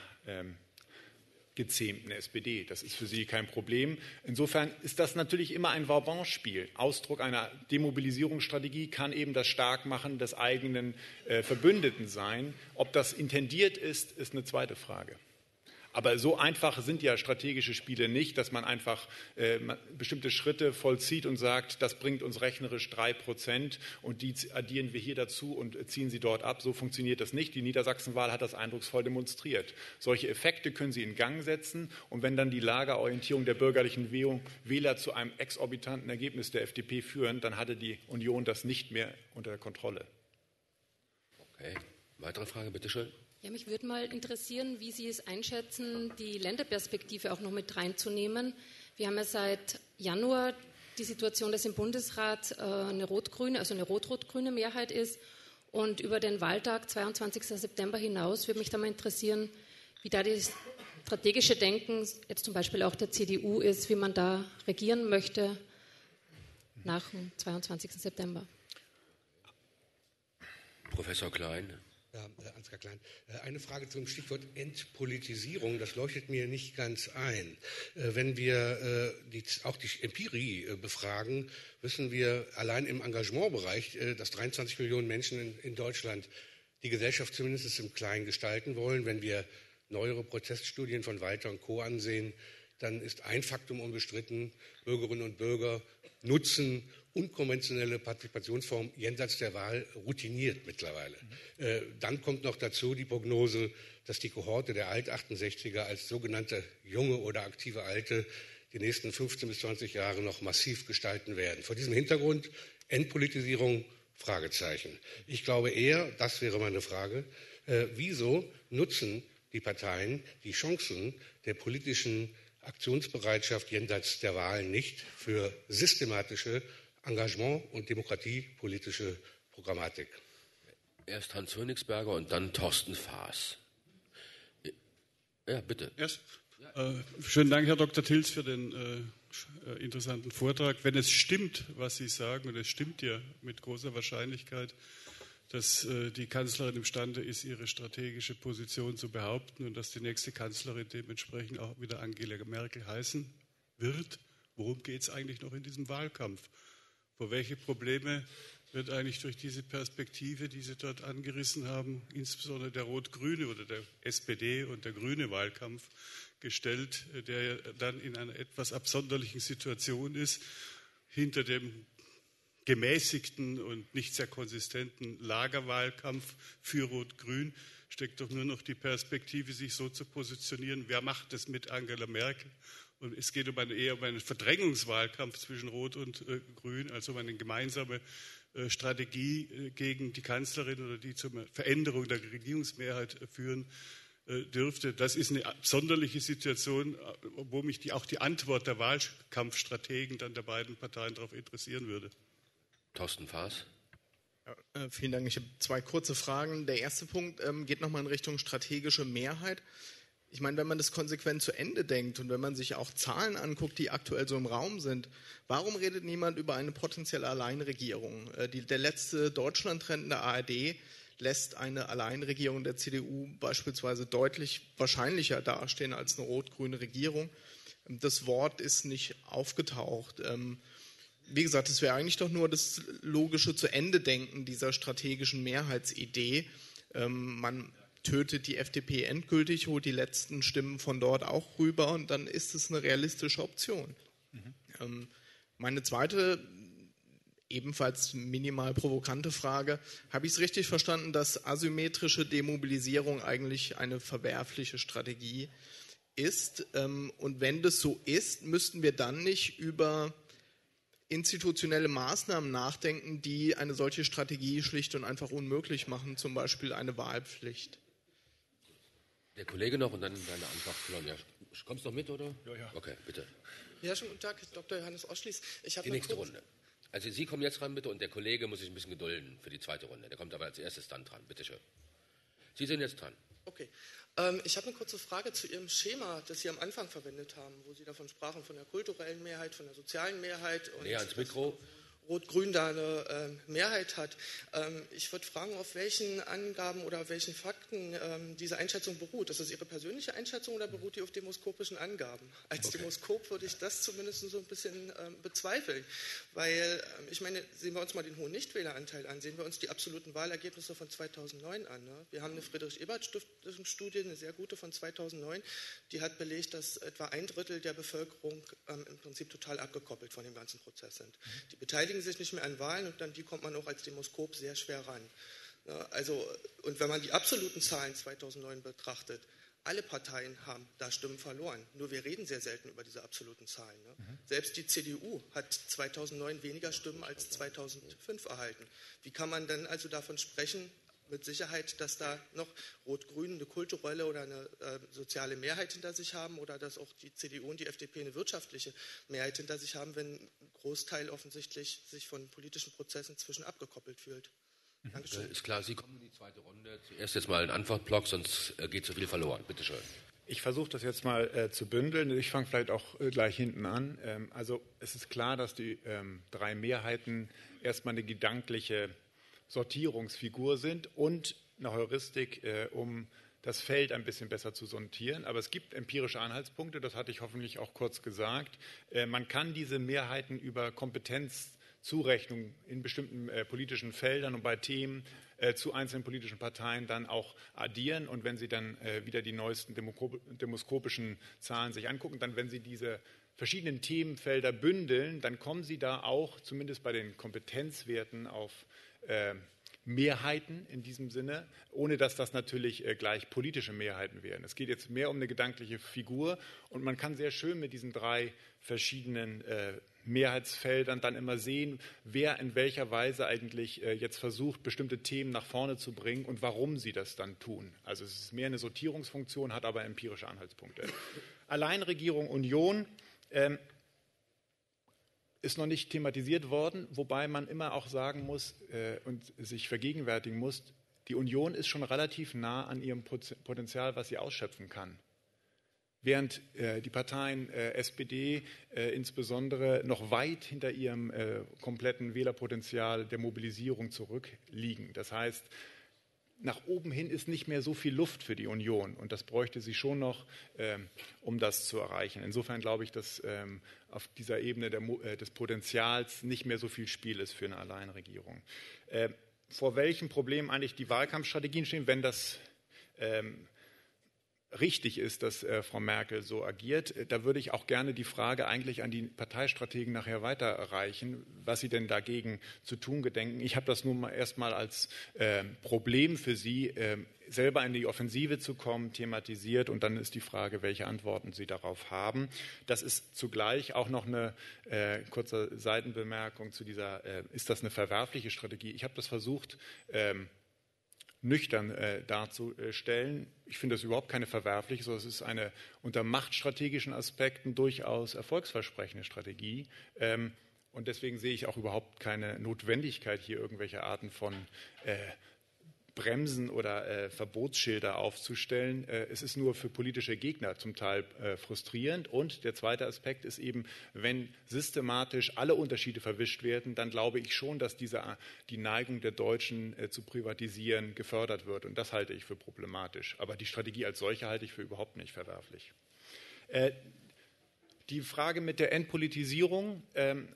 gezähmten SPD. Das ist für sie kein Problem. Insofern ist das natürlich immer ein Vauban-Spiel. Ausdruck einer Demobilisierungsstrategie kann eben das Starkmachen des eigenen Verbündeten sein. Ob das intendiert ist, ist eine zweite Frage. Aber so einfach sind ja strategische Spiele nicht, dass man einfach bestimmte Schritte vollzieht und sagt, das bringt uns rechnerisch 3% und die addieren wir hier dazu und ziehen sie dort ab. So funktioniert das nicht. Die Niedersachsenwahl hat das eindrucksvoll demonstriert. Solche Effekte können Sie in Gang setzen und wenn dann die Lagerorientierung der bürgerlichen Wähler zu einem exorbitanten Ergebnis der FDP führen, dann hatte die Union das nicht mehr unter Kontrolle. Okay, weitere Frage, bitteschön. Ja, mich würde mal interessieren, wie Sie es einschätzen, die Länderperspektive auch noch mit reinzunehmen. Wir haben ja seit Januar die Situation, dass im Bundesrat eine rot-grüne, also eine rot-rot-grüne Mehrheit ist. Und über den Wahltag, 22. September hinaus, würde mich da mal interessieren, wie da das strategische Denken, jetzt zum Beispiel auch der CDU ist, wie man da regieren möchte nach dem 22. September. Professor Klein. Ansgar Klein. Eine Frage zum Stichwort Entpolitisierung. Das leuchtet mir nicht ganz ein. Wenn wir auch die Empirie befragen, wissen wir allein im Engagementbereich, dass 23 Millionen Menschen in Deutschland die Gesellschaft zumindest im Kleinen gestalten wollen. Wenn wir neuere Proteststudien von Walter und Co. ansehen, dann ist ein Faktum unbestritten. Bürgerinnen und Bürger nutzen unkonventionelle Partizipationsform jenseits der Wahl routiniert mittlerweile. Dann kommt noch dazu die Prognose, dass die Kohorte der Alt-68er als sogenannte junge oder aktive Alte die nächsten 15 bis 20 Jahre noch massiv gestalten werden. Vor diesem Hintergrund Endpolitisierung, Fragezeichen. Ich glaube eher, das wäre meine Frage, wieso nutzen die Parteien die Chancen der politischen Aktionsbereitschaft jenseits der Wahlen nicht für systematische Engagement und demokratiepolitische Programmatik. Erst Hans Hönigsberger und dann Thorsten Faas. Ja, bitte. Erst. Schönen Dank, Herr Dr. Tils, für den interessanten Vortrag. Wenn es stimmt, was Sie sagen, und es stimmt ja mit großer Wahrscheinlichkeit, dass die Kanzlerin imstande ist, ihre strategische Position zu behaupten und dass die nächste Kanzlerin dementsprechend auch wieder Angela Merkel heißen wird, worum geht es eigentlich noch in diesem Wahlkampf? Vor welche Probleme wird eigentlich durch diese Perspektive, die Sie dort angerissen haben, insbesondere der rot-grüne oder der SPD und der grüne Wahlkampf gestellt, der dann in einer etwas absonderlichen Situation ist, hinter dem gemäßigten und nicht sehr konsistenten Lagerwahlkampf für Rot-Grün steckt doch nur noch die Perspektive, sich so zu positionieren, wer macht es mit Angela Merkel? Und es geht eher um einen Verdrängungswahlkampf zwischen Rot und Grün, also um eine gemeinsame Strategie gegen die Kanzlerin oder die zur Veränderung der Regierungsmehrheit führen dürfte. Das ist eine absonderliche Situation, wo mich auch die Antwort der Wahlkampfstrategen dann der beiden Parteien darauf interessieren würde. Thorsten Faas. Ja, vielen Dank. Ich habe zwei kurze Fragen. Der erste Punkt geht nochmal in Richtung strategische Mehrheit. Ich meine, wenn man das konsequent zu Ende denkt und wenn man sich auch Zahlen anguckt, die aktuell so im Raum sind, warum redet niemand über eine potenzielle Alleinregierung? Der letzte Deutschlandtrend in der ARD lässt eine Alleinregierung der CDU beispielsweise deutlich wahrscheinlicher dastehen als eine rot-grüne Regierung. Das Wort ist nicht aufgetaucht. Wie gesagt, es wäre eigentlich doch nur das logische Zu-Ende-Denken dieser strategischen Mehrheitsidee. Man tötet die FDP endgültig, holt die letzten Stimmen von dort auch rüber und dann ist es eine realistische Option. Meine zweite, ebenfalls minimal provokante Frage. Habe ich es richtig verstanden, dass asymmetrische Demobilisierung eigentlich eine verwerfliche Strategie ist? Und wenn das so ist, müssten wir dann nicht über institutionelle Maßnahmen nachdenken, die eine solche Strategie schlicht und einfach unmöglich machen, zum Beispiel eine Wahlpflicht? Der Kollege noch und dann deine Antwort, Claudia. Kommst du noch mit, oder? Ja. Okay, bitte. Ja, schönen guten Tag, Dr. Johannes Oschlis. Die nächste Runde. Also Sie kommen jetzt ran, bitte, und der Kollege muss sich ein bisschen gedulden für die zweite Runde. Der kommt aber als erstes dann dran. Bitte schön. Sie sind jetzt dran. Okay. Ich habe eine kurze Frage zu Ihrem Schema, das Sie am Anfang verwendet haben, wo Sie davon sprachen, von der kulturellen Mehrheit, von der sozialen Mehrheit. Und näher ans Mikro. Rot-Grün da eine Mehrheit hat. Ich würde fragen, auf welchen Angaben oder auf welchen Fakten diese Einschätzung beruht. Ist das Ihre persönliche Einschätzung oder beruht die auf demoskopischen Angaben? Als Demoskop würde ich das zumindest so ein bisschen bezweifeln. Weil, ich meine, sehen wir uns mal den hohen Nichtwähleranteil an, sehen wir uns die absoluten Wahlergebnisse von 2009 an. Ne? Wir haben eine Friedrich-Ebert-Stiftung-Studie, eine sehr gute von 2009, die hat belegt, dass etwa ein Drittel der Bevölkerung im Prinzip total abgekoppelt von dem ganzen Prozess sind. Die Beteiligung sich nicht mehr an Wahlen und an die kommt man auch als Demoskop sehr schwer ran. Also, und wenn man die absoluten Zahlen 2009 betrachtet, alle Parteien haben da Stimmen verloren. Nur wir reden sehr selten über diese absoluten Zahlen. Ne? Mhm. Selbst die CDU hat 2009 weniger Stimmen als 2005 erhalten. Wie kann man dann also davon sprechen, mit Sicherheit, dass da noch Rot-Grün eine kulturelle oder eine soziale Mehrheit hinter sich haben oder dass auch die CDU und die FDP eine wirtschaftliche Mehrheit hinter sich haben, wenn ein Großteil offensichtlich sich von politischen Prozessen inzwischen abgekoppelt fühlt. Dankeschön. Ist klar, Sie kommen in die zweite Runde. Zuerst jetzt mal ein Antwortblock, sonst geht so viel verloren. Bitte schön. Ich versuche das jetzt mal zu bündeln. Ich fange vielleicht auch gleich hinten an. Also es ist klar, dass die drei Mehrheiten erstmal eine gedankliche Sortierungsfigur sind und eine Heuristik, um das Feld ein bisschen besser zu sortieren. Aber es gibt empirische Anhaltspunkte, das hatte ich hoffentlich auch kurz gesagt. Man kann diese Mehrheiten über Kompetenzzurechnung in bestimmten politischen Feldern und bei Themen zu einzelnen politischen Parteien dann auch addieren. Und wenn Sie dann wieder die neuesten demoskopischen Zahlen sich angucken, dann wenn Sie diese verschiedenen Themenfelder bündeln, dann kommen Sie da auch, zumindest bei den Kompetenzwerten, auf Mehrheiten in diesem Sinne, ohne dass das natürlich gleich politische Mehrheiten wären. Es geht jetzt mehr um eine gedankliche Figur und man kann sehr schön mit diesen drei verschiedenen Mehrheitsfeldern dann immer sehen, wer in welcher Weise eigentlich jetzt versucht, bestimmte Themen nach vorne zu bringen und warum sie das dann tun. Also es ist mehr eine Sortierungsfunktion, hat aber empirische Anhaltspunkte. Alleinregierung Union ist noch nicht thematisiert worden, wobei man immer auch sagen muss und sich vergegenwärtigen muss, die Union ist schon relativ nah an ihrem Potenzial, was sie ausschöpfen kann. Während die Parteien SPD insbesondere noch weit hinter ihrem kompletten Wählerpotenzial der Mobilisierung zurückliegen. Das heißt, nach oben hin ist nicht mehr so viel Luft für die Union und das bräuchte sie schon noch, um das zu erreichen. Insofern glaube ich, dass auf dieser Ebene des Potenzials nicht mehr so viel Spiel ist für eine Alleinregierung. Vor welchen Problemen eigentlich die Wahlkampfstrategien stehen, wenn das richtig ist, dass Frau Merkel so agiert. Da würde ich auch gerne die Frage eigentlich an die Parteistrategen nachher weiterreichen, was sie denn dagegen zu tun gedenken. Ich habe das nun mal erstmal als Problem für Sie, selber in die Offensive zu kommen, thematisiert, und dann ist die Frage, welche Antworten Sie darauf haben. Das ist zugleich auch noch eine kurze Seitenbemerkung zu dieser, ist das eine verwerfliche Strategie? Ich habe das versucht, nüchtern darzustellen. Ich finde das überhaupt keine verwerfliche, sondern es ist eine unter machtstrategischen Aspekten durchaus erfolgsversprechende Strategie. Und deswegen sehe ich auch überhaupt keine Notwendigkeit, hier irgendwelche Arten von Bremsen oder Verbotsschilder aufzustellen. Es ist nur für politische Gegner zum Teil frustrierend. Und der zweite Aspekt ist eben, wenn systematisch alle Unterschiede verwischt werden, dann glaube ich schon, dass die Neigung der Deutschen zu privatisieren gefördert wird. Und das halte ich für problematisch. Aber die Strategie als solche halte ich für überhaupt nicht verwerflich. Die Frage mit der Entpolitisierung,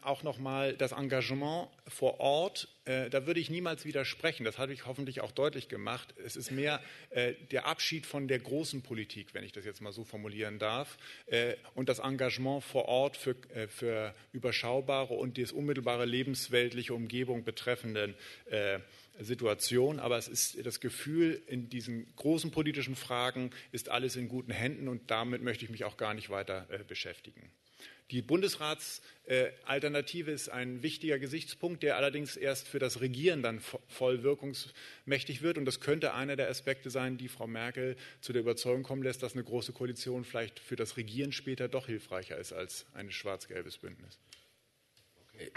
auch nochmal das Engagement vor Ort, da würde ich niemals widersprechen. Das habe ich hoffentlich auch deutlich gemacht. Es ist mehr der Abschied von der großen Politik, wenn ich das jetzt mal so formulieren darf, und das Engagement vor Ort für überschaubare und das unmittelbare lebensweltliche Umgebung betreffenden Situation, aber es ist das Gefühl, in diesen großen politischen Fragen ist alles in guten Händen, und damit möchte ich mich auch gar nicht weiter beschäftigen. Die Bundesratsalternative ist ein wichtiger Gesichtspunkt, der allerdings erst für das Regieren dann voll wirkungsmächtig wird, und das könnte einer der Aspekte sein, die Frau Merkel zu der Überzeugung kommen lässt, dass eine große Koalition vielleicht für das Regieren später doch hilfreicher ist als ein schwarz-gelbes Bündnis.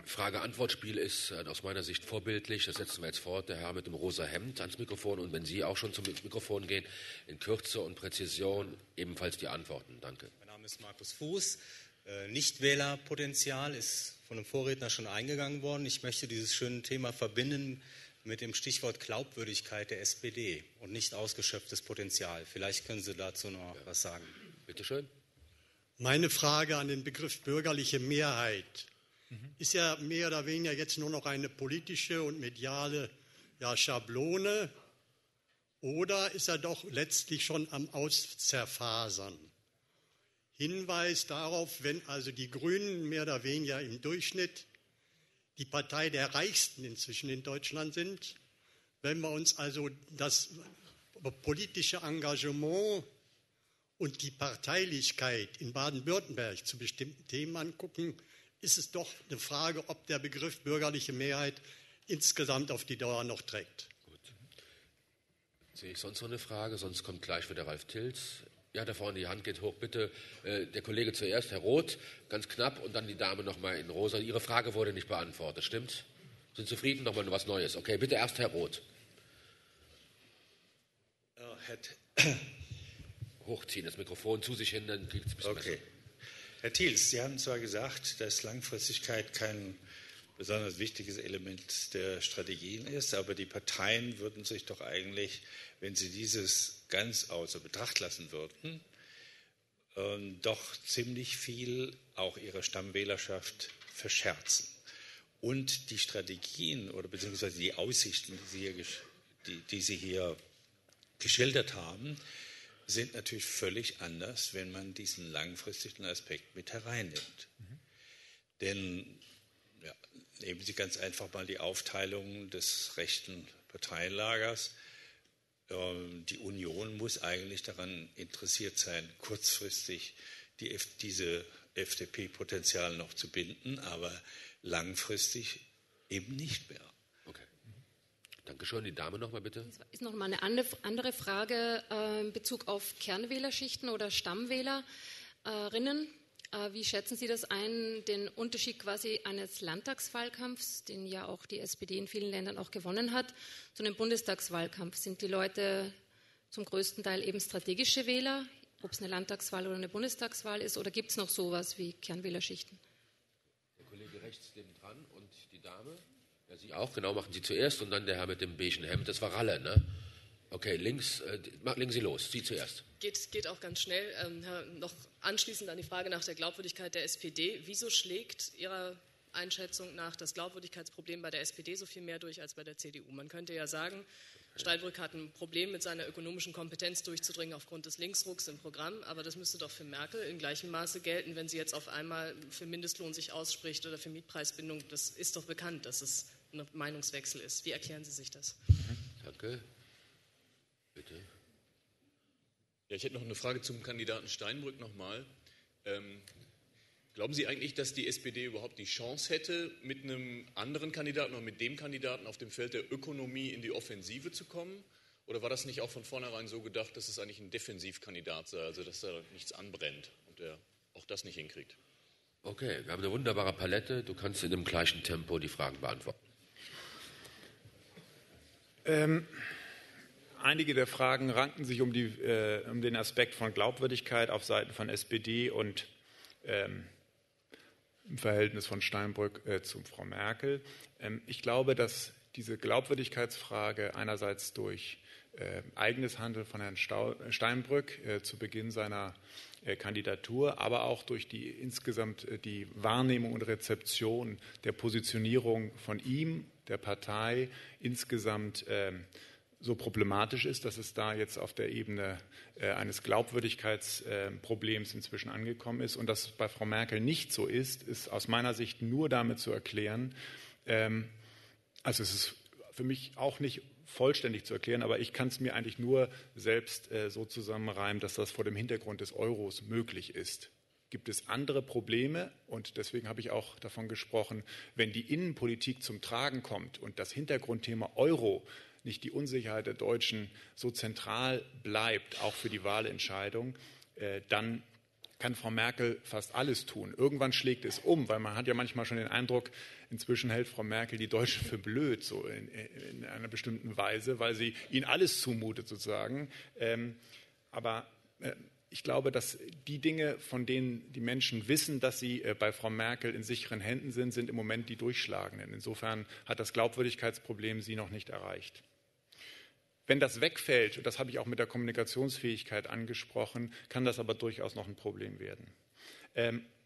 Frage-Antwort-Spiel ist aus meiner Sicht vorbildlich. Das setzen wir jetzt fort. Der Herr mit dem rosa Hemd ans Mikrofon. Und wenn Sie auch schon zum Mikrofon gehen, in Kürze und Präzision ebenfalls die Antworten. Danke. Mein Name ist Markus Fuß. Nichtwählerpotenzial ist von dem Vorredner schon eingegangen worden. Ich möchte dieses schöne Thema verbinden mit dem Stichwort Glaubwürdigkeit der SPD und nicht ausgeschöpftes Potenzial. Vielleicht können Sie dazu noch was sagen. Bitte schön. Meine Frage an den Begriff bürgerliche Mehrheit ist ja mehr oder weniger jetzt nur noch eine politische und mediale Schablone, oder ist er doch letztlich schon am Auszerfasern? Hinweis darauf, wenn also die Grünen mehr oder weniger im Durchschnitt die Partei der Reichsten inzwischen in Deutschland sind, wenn wir uns also das politische Engagement und die Parteilichkeit in Baden-Württemberg zu bestimmten Themen angucken, ist es doch eine Frage, ob der Begriff bürgerliche Mehrheit insgesamt auf die Dauer noch trägt. Gut. Sehe ich sonst noch eine Frage? Sonst kommt gleich wieder Ralf Tils. Ja, da vorne die Hand geht hoch, bitte. Der Kollege zuerst, Herr Roth, ganz knapp, und dann die Dame nochmal in rosa. Ihre Frage wurde nicht beantwortet, stimmt? Sind zufrieden? Nochmal was Neues. Okay, bitte erst Herr Roth. Hochziehen, das Mikrofon zu sich hin, dann kriegt es ein bisschen besser. Herr Thiels, Sie haben zwar gesagt, dass Langfristigkeit kein besonders wichtiges Element der Strategien ist, aber die Parteien würden sich doch eigentlich, wenn sie dieses ganz außer Betracht lassen würden, doch ziemlich viel auch ihrer Stammwählerschaft verscherzen. Und die Strategien oder beziehungsweise die Aussichten, die Sie hier geschildert haben, sind natürlich völlig anders, wenn man diesen langfristigen Aspekt mit hereinnimmt. Denn nehmen Sie ganz einfach mal die Aufteilung des rechten Parteienlagers. Die Union muss eigentlich daran interessiert sein, kurzfristig diese FDP-Potenzial noch zu binden, aber langfristig eben nicht mehr. Dankeschön. Die Dame nochmal bitte. Das ist nochmal eine andere Frage in Bezug auf Kernwählerschichten oder Stammwählerinnen. Wie schätzen Sie das ein, den Unterschied quasi eines Landtagswahlkampfs, den ja auch die SPD in vielen Ländern auch gewonnen hat, zu einem Bundestagswahlkampf? Sind die Leute zum größten Teil eben strategische Wähler, ob es eine Landtagswahl oder eine Bundestagswahl ist, oder gibt es noch sowas wie Kernwählerschichten? Der Kollege rechts neben dran und die Dame. Ja, Sie auch, genau, machen Sie zuerst und dann der Herr mit dem beigen Hemd. Das war Ralle, ne? Okay, legen Sie los, Sie zuerst. Geht auch ganz schnell. Noch anschließend an die Frage nach der Glaubwürdigkeit der SPD. Wieso schlägt Ihrer Einschätzung nach das Glaubwürdigkeitsproblem bei der SPD so viel mehr durch als bei der CDU? Man könnte ja sagen, Steinbrück hat ein Problem mit seiner ökonomischen Kompetenz durchzudringen aufgrund des Linksrucks im Programm, aber das müsste doch für Merkel in gleichem Maße gelten, wenn sie jetzt auf einmal für Mindestlohn sich ausspricht oder für Mietpreisbindung. Das ist doch bekannt, dass es ein Meinungswechsel ist. Wie erklären Sie sich das? Danke. Bitte. Ja, ich hätte noch eine Frage zum Kandidaten Steinbrück nochmal. Glauben Sie eigentlich, dass die SPD überhaupt die Chance hätte, mit einem anderen Kandidaten oder mit dem Kandidaten auf dem Feld der Ökonomie in die Offensive zu kommen? Oder war das nicht auch von vornherein so gedacht, dass es eigentlich ein Defensivkandidat sei, also dass da nichts anbrennt und er auch das nicht hinkriegt? Okay, wir haben eine wunderbare Palette. Du kannst in dem gleichen Tempo die Fragen beantworten. Einige der Fragen rankten sich um den Aspekt von Glaubwürdigkeit auf Seiten von SPD und im Verhältnis von Steinbrück zu Frau Merkel. Ich glaube, dass diese Glaubwürdigkeitsfrage einerseits durch eigenes Handeln von Herrn Steinbrück zu Beginn seiner Kandidatur, aber auch durch die insgesamt die Wahrnehmung und Rezeption der Positionierung von ihm, der Partei, insgesamt so problematisch ist, dass es da jetzt auf der Ebene eines Glaubwürdigkeitsproblems inzwischen angekommen ist. Und dass bei Frau Merkel nicht so ist, ist aus meiner Sicht nur damit zu erklären. Also es ist für mich auch nicht vollständig zu erklären, aber ich kann es mir eigentlich nur selbst so zusammenreimen, dass das vor dem Hintergrund des Euros möglich ist. Gibt es andere Probleme? Und deswegen habe ich auch davon gesprochen, wenn die Innenpolitik zum Tragen kommt und das Hintergrundthema Euro nicht die Unsicherheit der Deutschen so zentral bleibt, auch für die Wahlentscheidung, dann kann Frau Merkel fast alles tun. Irgendwann schlägt es um, weil man hat ja manchmal schon den Eindruck, inzwischen hält Frau Merkel die Deutschen für blöd, so in einer bestimmten Weise, weil sie ihnen alles zumutet sozusagen. Aber ich glaube, dass die Dinge, von denen die Menschen wissen, dass sie bei Frau Merkel in sicheren Händen sind, sind im Moment die durchschlagenden. Insofern hat das Glaubwürdigkeitsproblem sie noch nicht erreicht. Wenn das wegfällt, und das habe ich auch mit der Kommunikationsfähigkeit angesprochen, kann das aber durchaus noch ein Problem werden.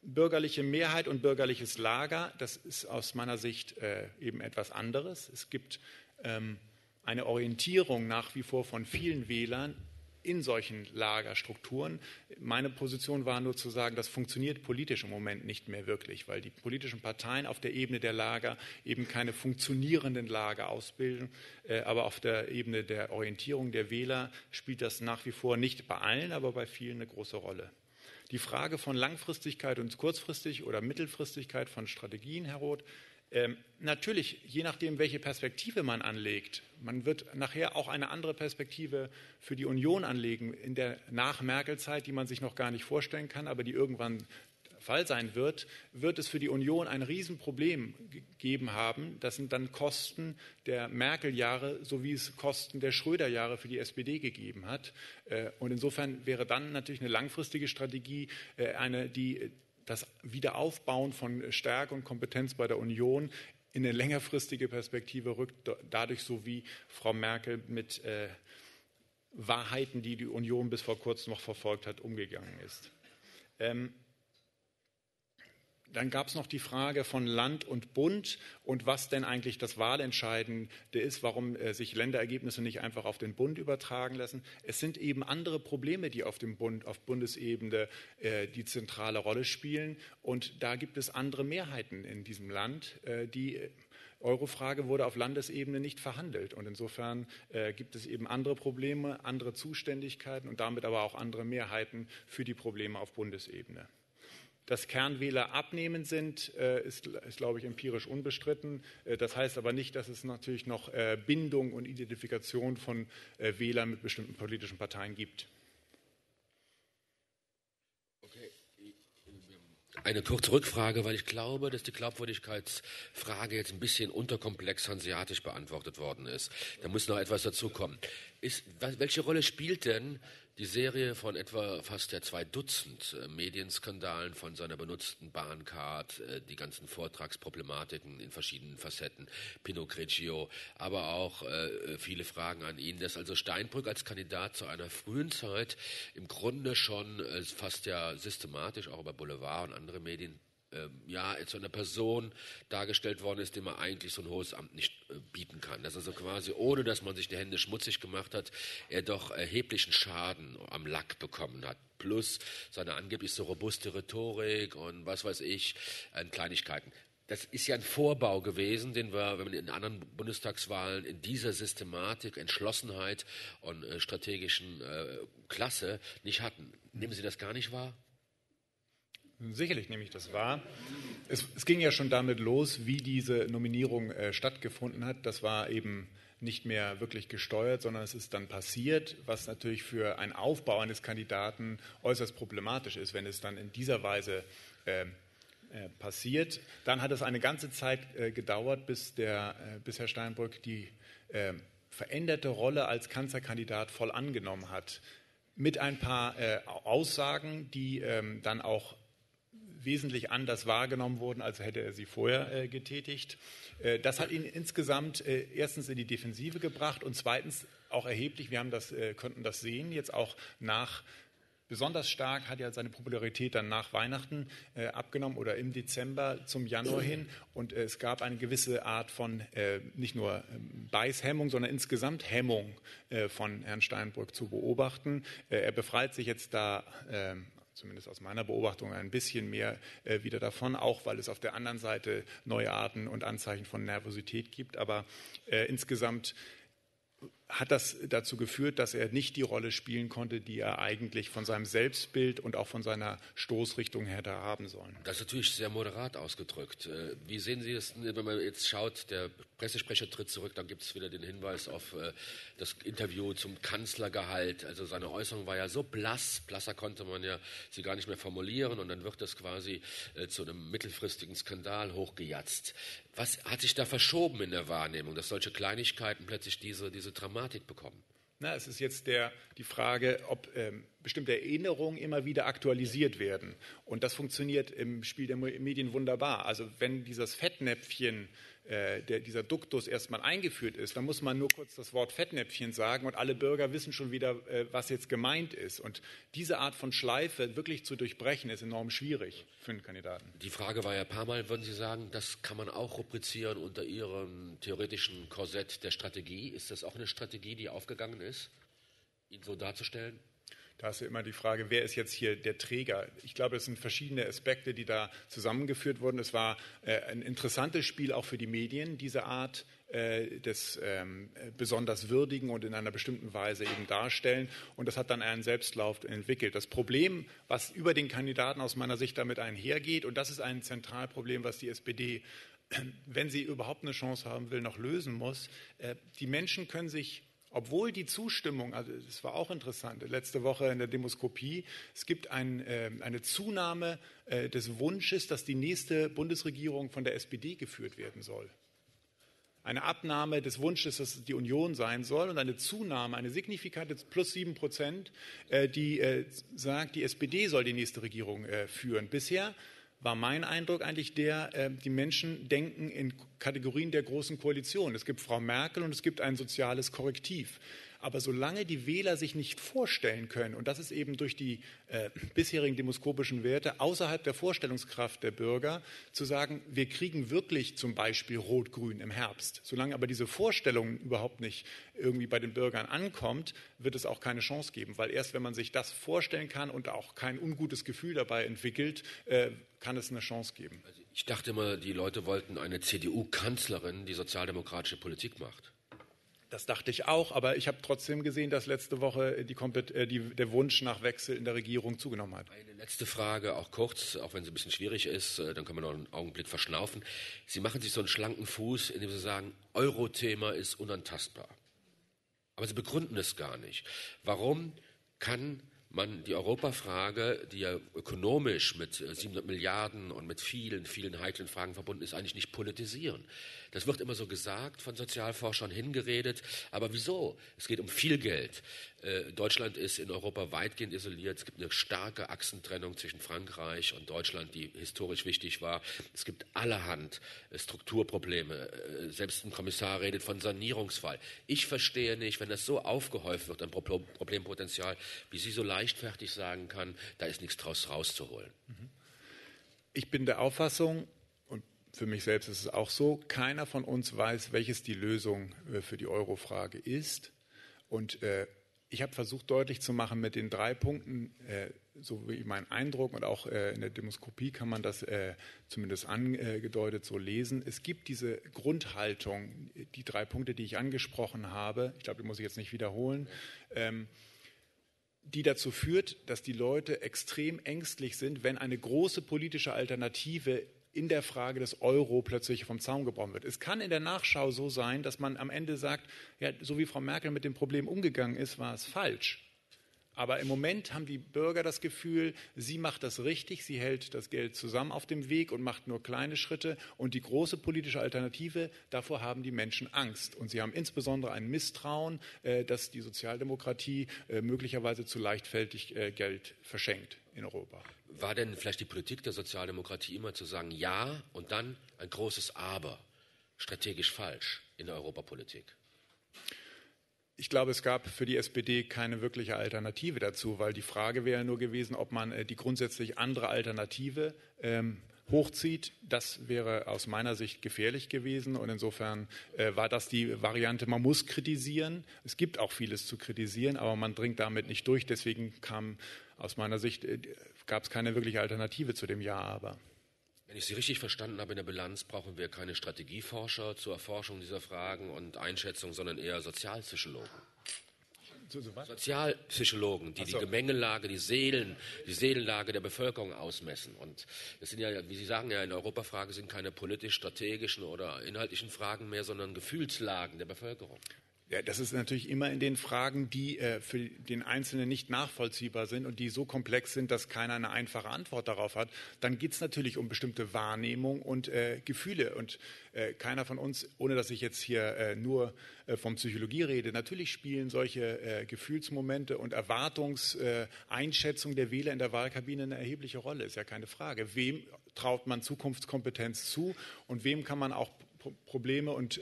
Bürgerliche Mehrheit und bürgerliches Lager, das ist aus meiner Sicht eben etwas anderes. Es gibt eine Orientierung nach wie vor von vielen Wählern in solchen Lagerstrukturen. Meine Position war nur zu sagen, das funktioniert politisch im Moment nicht mehr wirklich, weil die politischen Parteien auf der Ebene der Lager eben keine funktionierenden Lager ausbilden. Aber auf der Ebene der Orientierung der Wähler spielt das nach wie vor nicht bei allen, aber bei vielen eine große Rolle. Die Frage von Langfristigkeit und Kurzfristig oder Mittelfristigkeit von Strategien, Herr Roth, natürlich, je nachdem, welche Perspektive man anlegt, man wird nachher auch eine andere Perspektive für die Union anlegen in der Nach-Merkel-Zeit, die man sich noch gar nicht vorstellen kann, aber die irgendwann der Fall sein wird, wird es für die Union ein Riesenproblem gegeben haben. Das sind dann Kosten der Merkel-Jahre, so wie es Kosten der Schröder-Jahre für die SPD gegeben hat. Und insofern wäre dann natürlich eine langfristige Strategie eine, die das Wiederaufbauen von Stärke und Kompetenz bei der Union in eine längerfristige Perspektive rückt, dadurch so wie Frau Merkel mit Wahrheiten, die die Union bis vor kurzem noch verfolgt hat, umgegangen ist. Dann gab es noch die Frage von Land und Bund und was denn eigentlich das Wahlentscheidende ist, warum sich Länderergebnisse nicht einfach auf den Bund übertragen lassen. Es sind eben andere Probleme, die auf Bundesebene die zentrale Rolle spielen. Und da gibt es andere Mehrheiten in diesem Land. Die Eurofrage wurde auf Landesebene nicht verhandelt. Und insofern gibt es eben andere Probleme, andere Zuständigkeiten und damit aber auch andere Mehrheiten für die Probleme auf Bundesebene. Dass Kernwähler abnehmend sind, ist, glaube ich, empirisch unbestritten. Das heißt aber nicht, dass es natürlich noch Bindung und Identifikation von Wählern mit bestimmten politischen Parteien gibt. Okay. Eine kurze Rückfrage, weil ich glaube, dass die Glaubwürdigkeitsfrage jetzt ein bisschen unterkomplex hanseatisch beantwortet worden ist. Da muss noch etwas dazukommen. Welche Rolle spielt denn die Serie von etwa fast der 2 Dutzend Medienskandalen, von seiner benutzten Bahncard, die ganzen Vortragsproblematiken in verschiedenen Facetten, Pinocchio, aber auch viele Fragen an ihn, dass also Steinbrück als Kandidat zu einer frühen Zeit im Grunde schon fast ja systematisch auch über Boulevard und andere Medien ja, als so eine Person dargestellt worden ist, dem man eigentlich so ein hohes Amt nicht bieten kann. Dass also quasi, ohne dass man sich die Hände schmutzig gemacht hat, er doch erheblichen Schaden am Lack bekommen hat. Plus seine angeblich so robuste Rhetorik und was weiß ich, Kleinigkeiten. Das ist ja ein Vorbau gewesen, den wir, wenn man in anderen Bundestagswahlen in dieser Systematik, Entschlossenheit und strategischen Klasse nicht hatten. Nehmen Sie das gar nicht wahr? Sicherlich nehme ich das wahr. Es ging ja schon damit los, wie diese Nominierung stattgefunden hat. Das war eben nicht mehr wirklich gesteuert, sondern es ist dann passiert, was natürlich für einen Aufbau eines Kandidaten äußerst problematisch ist, wenn es dann in dieser Weise passiert. Dann hat es eine ganze Zeit gedauert, bis Herr Steinbrück die veränderte Rolle als Kanzlerkandidat voll angenommen hat. Mit ein paar Aussagen, die dann auch wesentlich anders wahrgenommen wurden, als hätte er sie vorher getätigt. Das hat ihn insgesamt erstens in die Defensive gebracht und zweitens auch erheblich, wir haben das, konnten das sehen, jetzt auch nach, besonders stark hat ja seine Popularität dann nach Weihnachten abgenommen oder im Dezember zum Januar hin. Und es gab eine gewisse Art von nicht nur Beißhemmung, sondern insgesamt Hemmung von Herrn Steinbrück zu beobachten. Er befreit sich jetzt da zumindest aus meiner Beobachtung ein bisschen mehr wieder davon, auch weil es auf der anderen Seite neue Arten und Anzeichen von Nervosität gibt. Aber insgesamt hat das dazu geführt, dass er nicht die Rolle spielen konnte, die er eigentlich von seinem Selbstbild und auch von seiner Stoßrichtung her da haben sollen. Das ist natürlich sehr moderat ausgedrückt. Wie sehen Sie es, wenn man jetzt schaut, der Pressesprecher tritt zurück, dann gibt es wieder den Hinweis auf das Interview zum Kanzlergehalt. Also seine Äußerung war ja so blass, blasser konnte man ja sie gar nicht mehr formulieren und dann wird das quasi zu einem mittelfristigen Skandal hochgejatzt. Was hat sich da verschoben in der Wahrnehmung, dass solche Kleinigkeiten plötzlich diese Dramatik bekommen? Na, es ist jetzt die Frage, ob bestimmte Erinnerungen immer wieder aktualisiert werden. Und das funktioniert im Spiel der Medien wunderbar. Also wenn dieses Fettnäpfchen, dieser Duktus erstmal eingeführt ist, dann muss man nur kurz das Wort Fettnäpfchen sagen und alle Bürger wissen schon wieder, was jetzt gemeint ist. Und diese Art von Schleife wirklich zu durchbrechen, ist enorm schwierig für einen Kandidaten. Die Frage war ja ein paar Mal, würden Sie sagen, das kann man auch rubrizieren unter Ihrem theoretischen Korsett der Strategie. Ist das auch eine Strategie, die aufgegangen ist, ihn so darzustellen? Da ist ja immer die Frage, wer ist jetzt hier der Träger? Ich glaube, es sind verschiedene Aspekte, die da zusammengeführt wurden. Es war ein interessantes Spiel auch für die Medien, diese Art des besonders würdigen und in einer bestimmten Weise eben darstellen. Und das hat dann einen Selbstlauf entwickelt. Das Problem, was über den Kandidaten aus meiner Sicht damit einhergeht, und das ist ein Zentralproblem, was die SPD, wenn sie überhaupt eine Chance haben will, noch lösen muss, die Menschen können sich, obwohl die Zustimmung, also das war auch interessant, letzte Woche in der Demoskopie, es gibt eine Zunahme des Wunsches, dass die nächste Bundesregierung von der SPD geführt werden soll. Eine Abnahme des Wunsches, dass es die Union sein soll und eine Zunahme, eine signifikante plus 7%, die sagt, die SPD soll die nächste Regierung führen. Bisher war mein Eindruck eigentlich der, die Menschen denken in Kategorien der Großen Koalition. Es gibt Frau Merkel und es gibt ein soziales Korrektiv. Aber solange die Wähler sich nicht vorstellen können, und das ist eben durch die bisherigen demoskopischen Werte außerhalb der Vorstellungskraft der Bürger, zu sagen, wir kriegen wirklich zum Beispiel Rot-Grün im Herbst. Solange aber diese Vorstellung überhaupt nicht irgendwie bei den Bürgern ankommt, wird es auch keine Chance geben. Weil erst wenn man sich das vorstellen kann und auch kein ungutes Gefühl dabei entwickelt, kann es eine Chance geben. Also ich dachte immer, die Leute wollten eine CDU-Kanzlerin, die sozialdemokratische Politik macht. Das dachte ich auch, aber ich habe trotzdem gesehen, dass letzte Woche der Wunsch nach Wechsel in der Regierung zugenommen hat. Eine letzte Frage, auch kurz, auch wenn es ein bisschen schwierig ist, dann können wir noch einen Augenblick verschnaufen. Sie machen sich so einen schlanken Fuß, indem Sie sagen, Euro-Thema ist unantastbar. Aber Sie begründen es gar nicht. Warum kann man die Europafrage, die ja ökonomisch mit 700 Milliarden und mit vielen, vielen heiklen Fragen verbunden ist, eigentlich nicht politisieren? Das wird immer so gesagt, von Sozialforschern hingeredet. Aber wieso? Es geht um viel Geld. Deutschland ist in Europa weitgehend isoliert. Es gibt eine starke Achsentrennung zwischen Frankreich und Deutschland, die historisch wichtig war. Es gibt allerhand Strukturprobleme. Selbst ein Kommissar redet von Sanierungsfall. Ich verstehe nicht, wenn das so aufgehäuft wird, ein Problempotenzial, wie Sie so leichtfertig sagen kann, da ist nichts draus rauszuholen. Ich bin der Auffassung, und für mich selbst ist es auch so, keiner von uns weiß, welches die Lösung für die Euro-Frage ist. Und ich habe versucht deutlich zu machen, mit den drei Punkten, so wie mein Eindruck und auch in der Demoskopie kann man das zumindest angedeutet so lesen, es gibt diese Grundhaltung, die drei Punkte, die ich angesprochen habe, ich glaube, die muss ich jetzt nicht wiederholen, die dazu führt, dass die Leute extrem ängstlich sind, wenn eine große politische Alternative in der Frage des Euro plötzlich vom Zaun gebrochen wird. Es kann in der Nachschau so sein, dass man am Ende sagt, ja, so wie Frau Merkel mit dem Problem umgegangen ist, war es falsch. Aber im Moment haben die Bürger das Gefühl, sie macht das richtig, sie hält das Geld zusammen auf dem Weg und macht nur kleine Schritte. Und die große politische Alternative, davor haben die Menschen Angst. Und sie haben insbesondere ein Misstrauen, dass die Sozialdemokratie möglicherweise zu leichtfertig Geld verschenkt in Europa. War denn vielleicht die Politik der Sozialdemokratie immer zu sagen, ja und dann ein großes Aber, strategisch falsch in der Europapolitik? Ich glaube, es gab für die SPD keine wirkliche Alternative dazu, weil die Frage wäre nur gewesen, ob man die grundsätzlich andere Alternative hochzieht. Das wäre aus meiner Sicht gefährlich gewesen. Und insofern war das die Variante, man muss kritisieren. Es gibt auch vieles zu kritisieren, aber man dringt damit nicht durch. Deswegen kam aus meiner Sicht, gab es keine wirkliche Alternative zu dem Ja, aber. Wenn ich Sie richtig verstanden habe, in der Bilanz brauchen wir keine Strategieforscher zur Erforschung dieser Fragen und Einschätzung, sondern eher Sozialpsychologen. Sozialpsychologen, die die Gemengelage, die Seelenlage der Bevölkerung ausmessen. Und das sind ja, wie Sie sagen, ja in Europafragen sind keine politisch-strategischen oder inhaltlichen Fragen mehr, sondern Gefühlslagen der Bevölkerung. Ja, das ist natürlich immer in den Fragen, die für den Einzelnen nicht nachvollziehbar sind und die so komplex sind, dass keiner eine einfache Antwort darauf hat. Dann geht es natürlich um bestimmte Wahrnehmung und Gefühle. Und keiner von uns, ohne dass ich jetzt hier nur von Psychologie rede, natürlich spielen solche Gefühlsmomente und Erwartungseinschätzung der Wähler in der Wahlkabine eine erhebliche Rolle. Ist ja keine Frage. Wem traut man Zukunftskompetenz zu und wem kann man auch Probleme und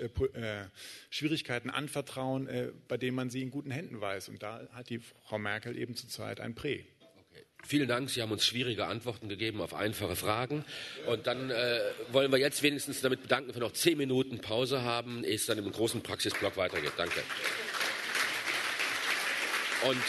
Schwierigkeiten anvertrauen, bei denen man sie in guten Händen weiß. Und da hat die Frau Merkel eben zurzeit ein Prä. Okay. Vielen Dank, Sie haben uns schwierige Antworten gegeben auf einfache Fragen. Und dann wollen wir jetzt wenigstens damit bedanken, dass wir noch 10 Minuten Pause haben, ehe es dann im großen Praxisblock weitergeht. Danke. Und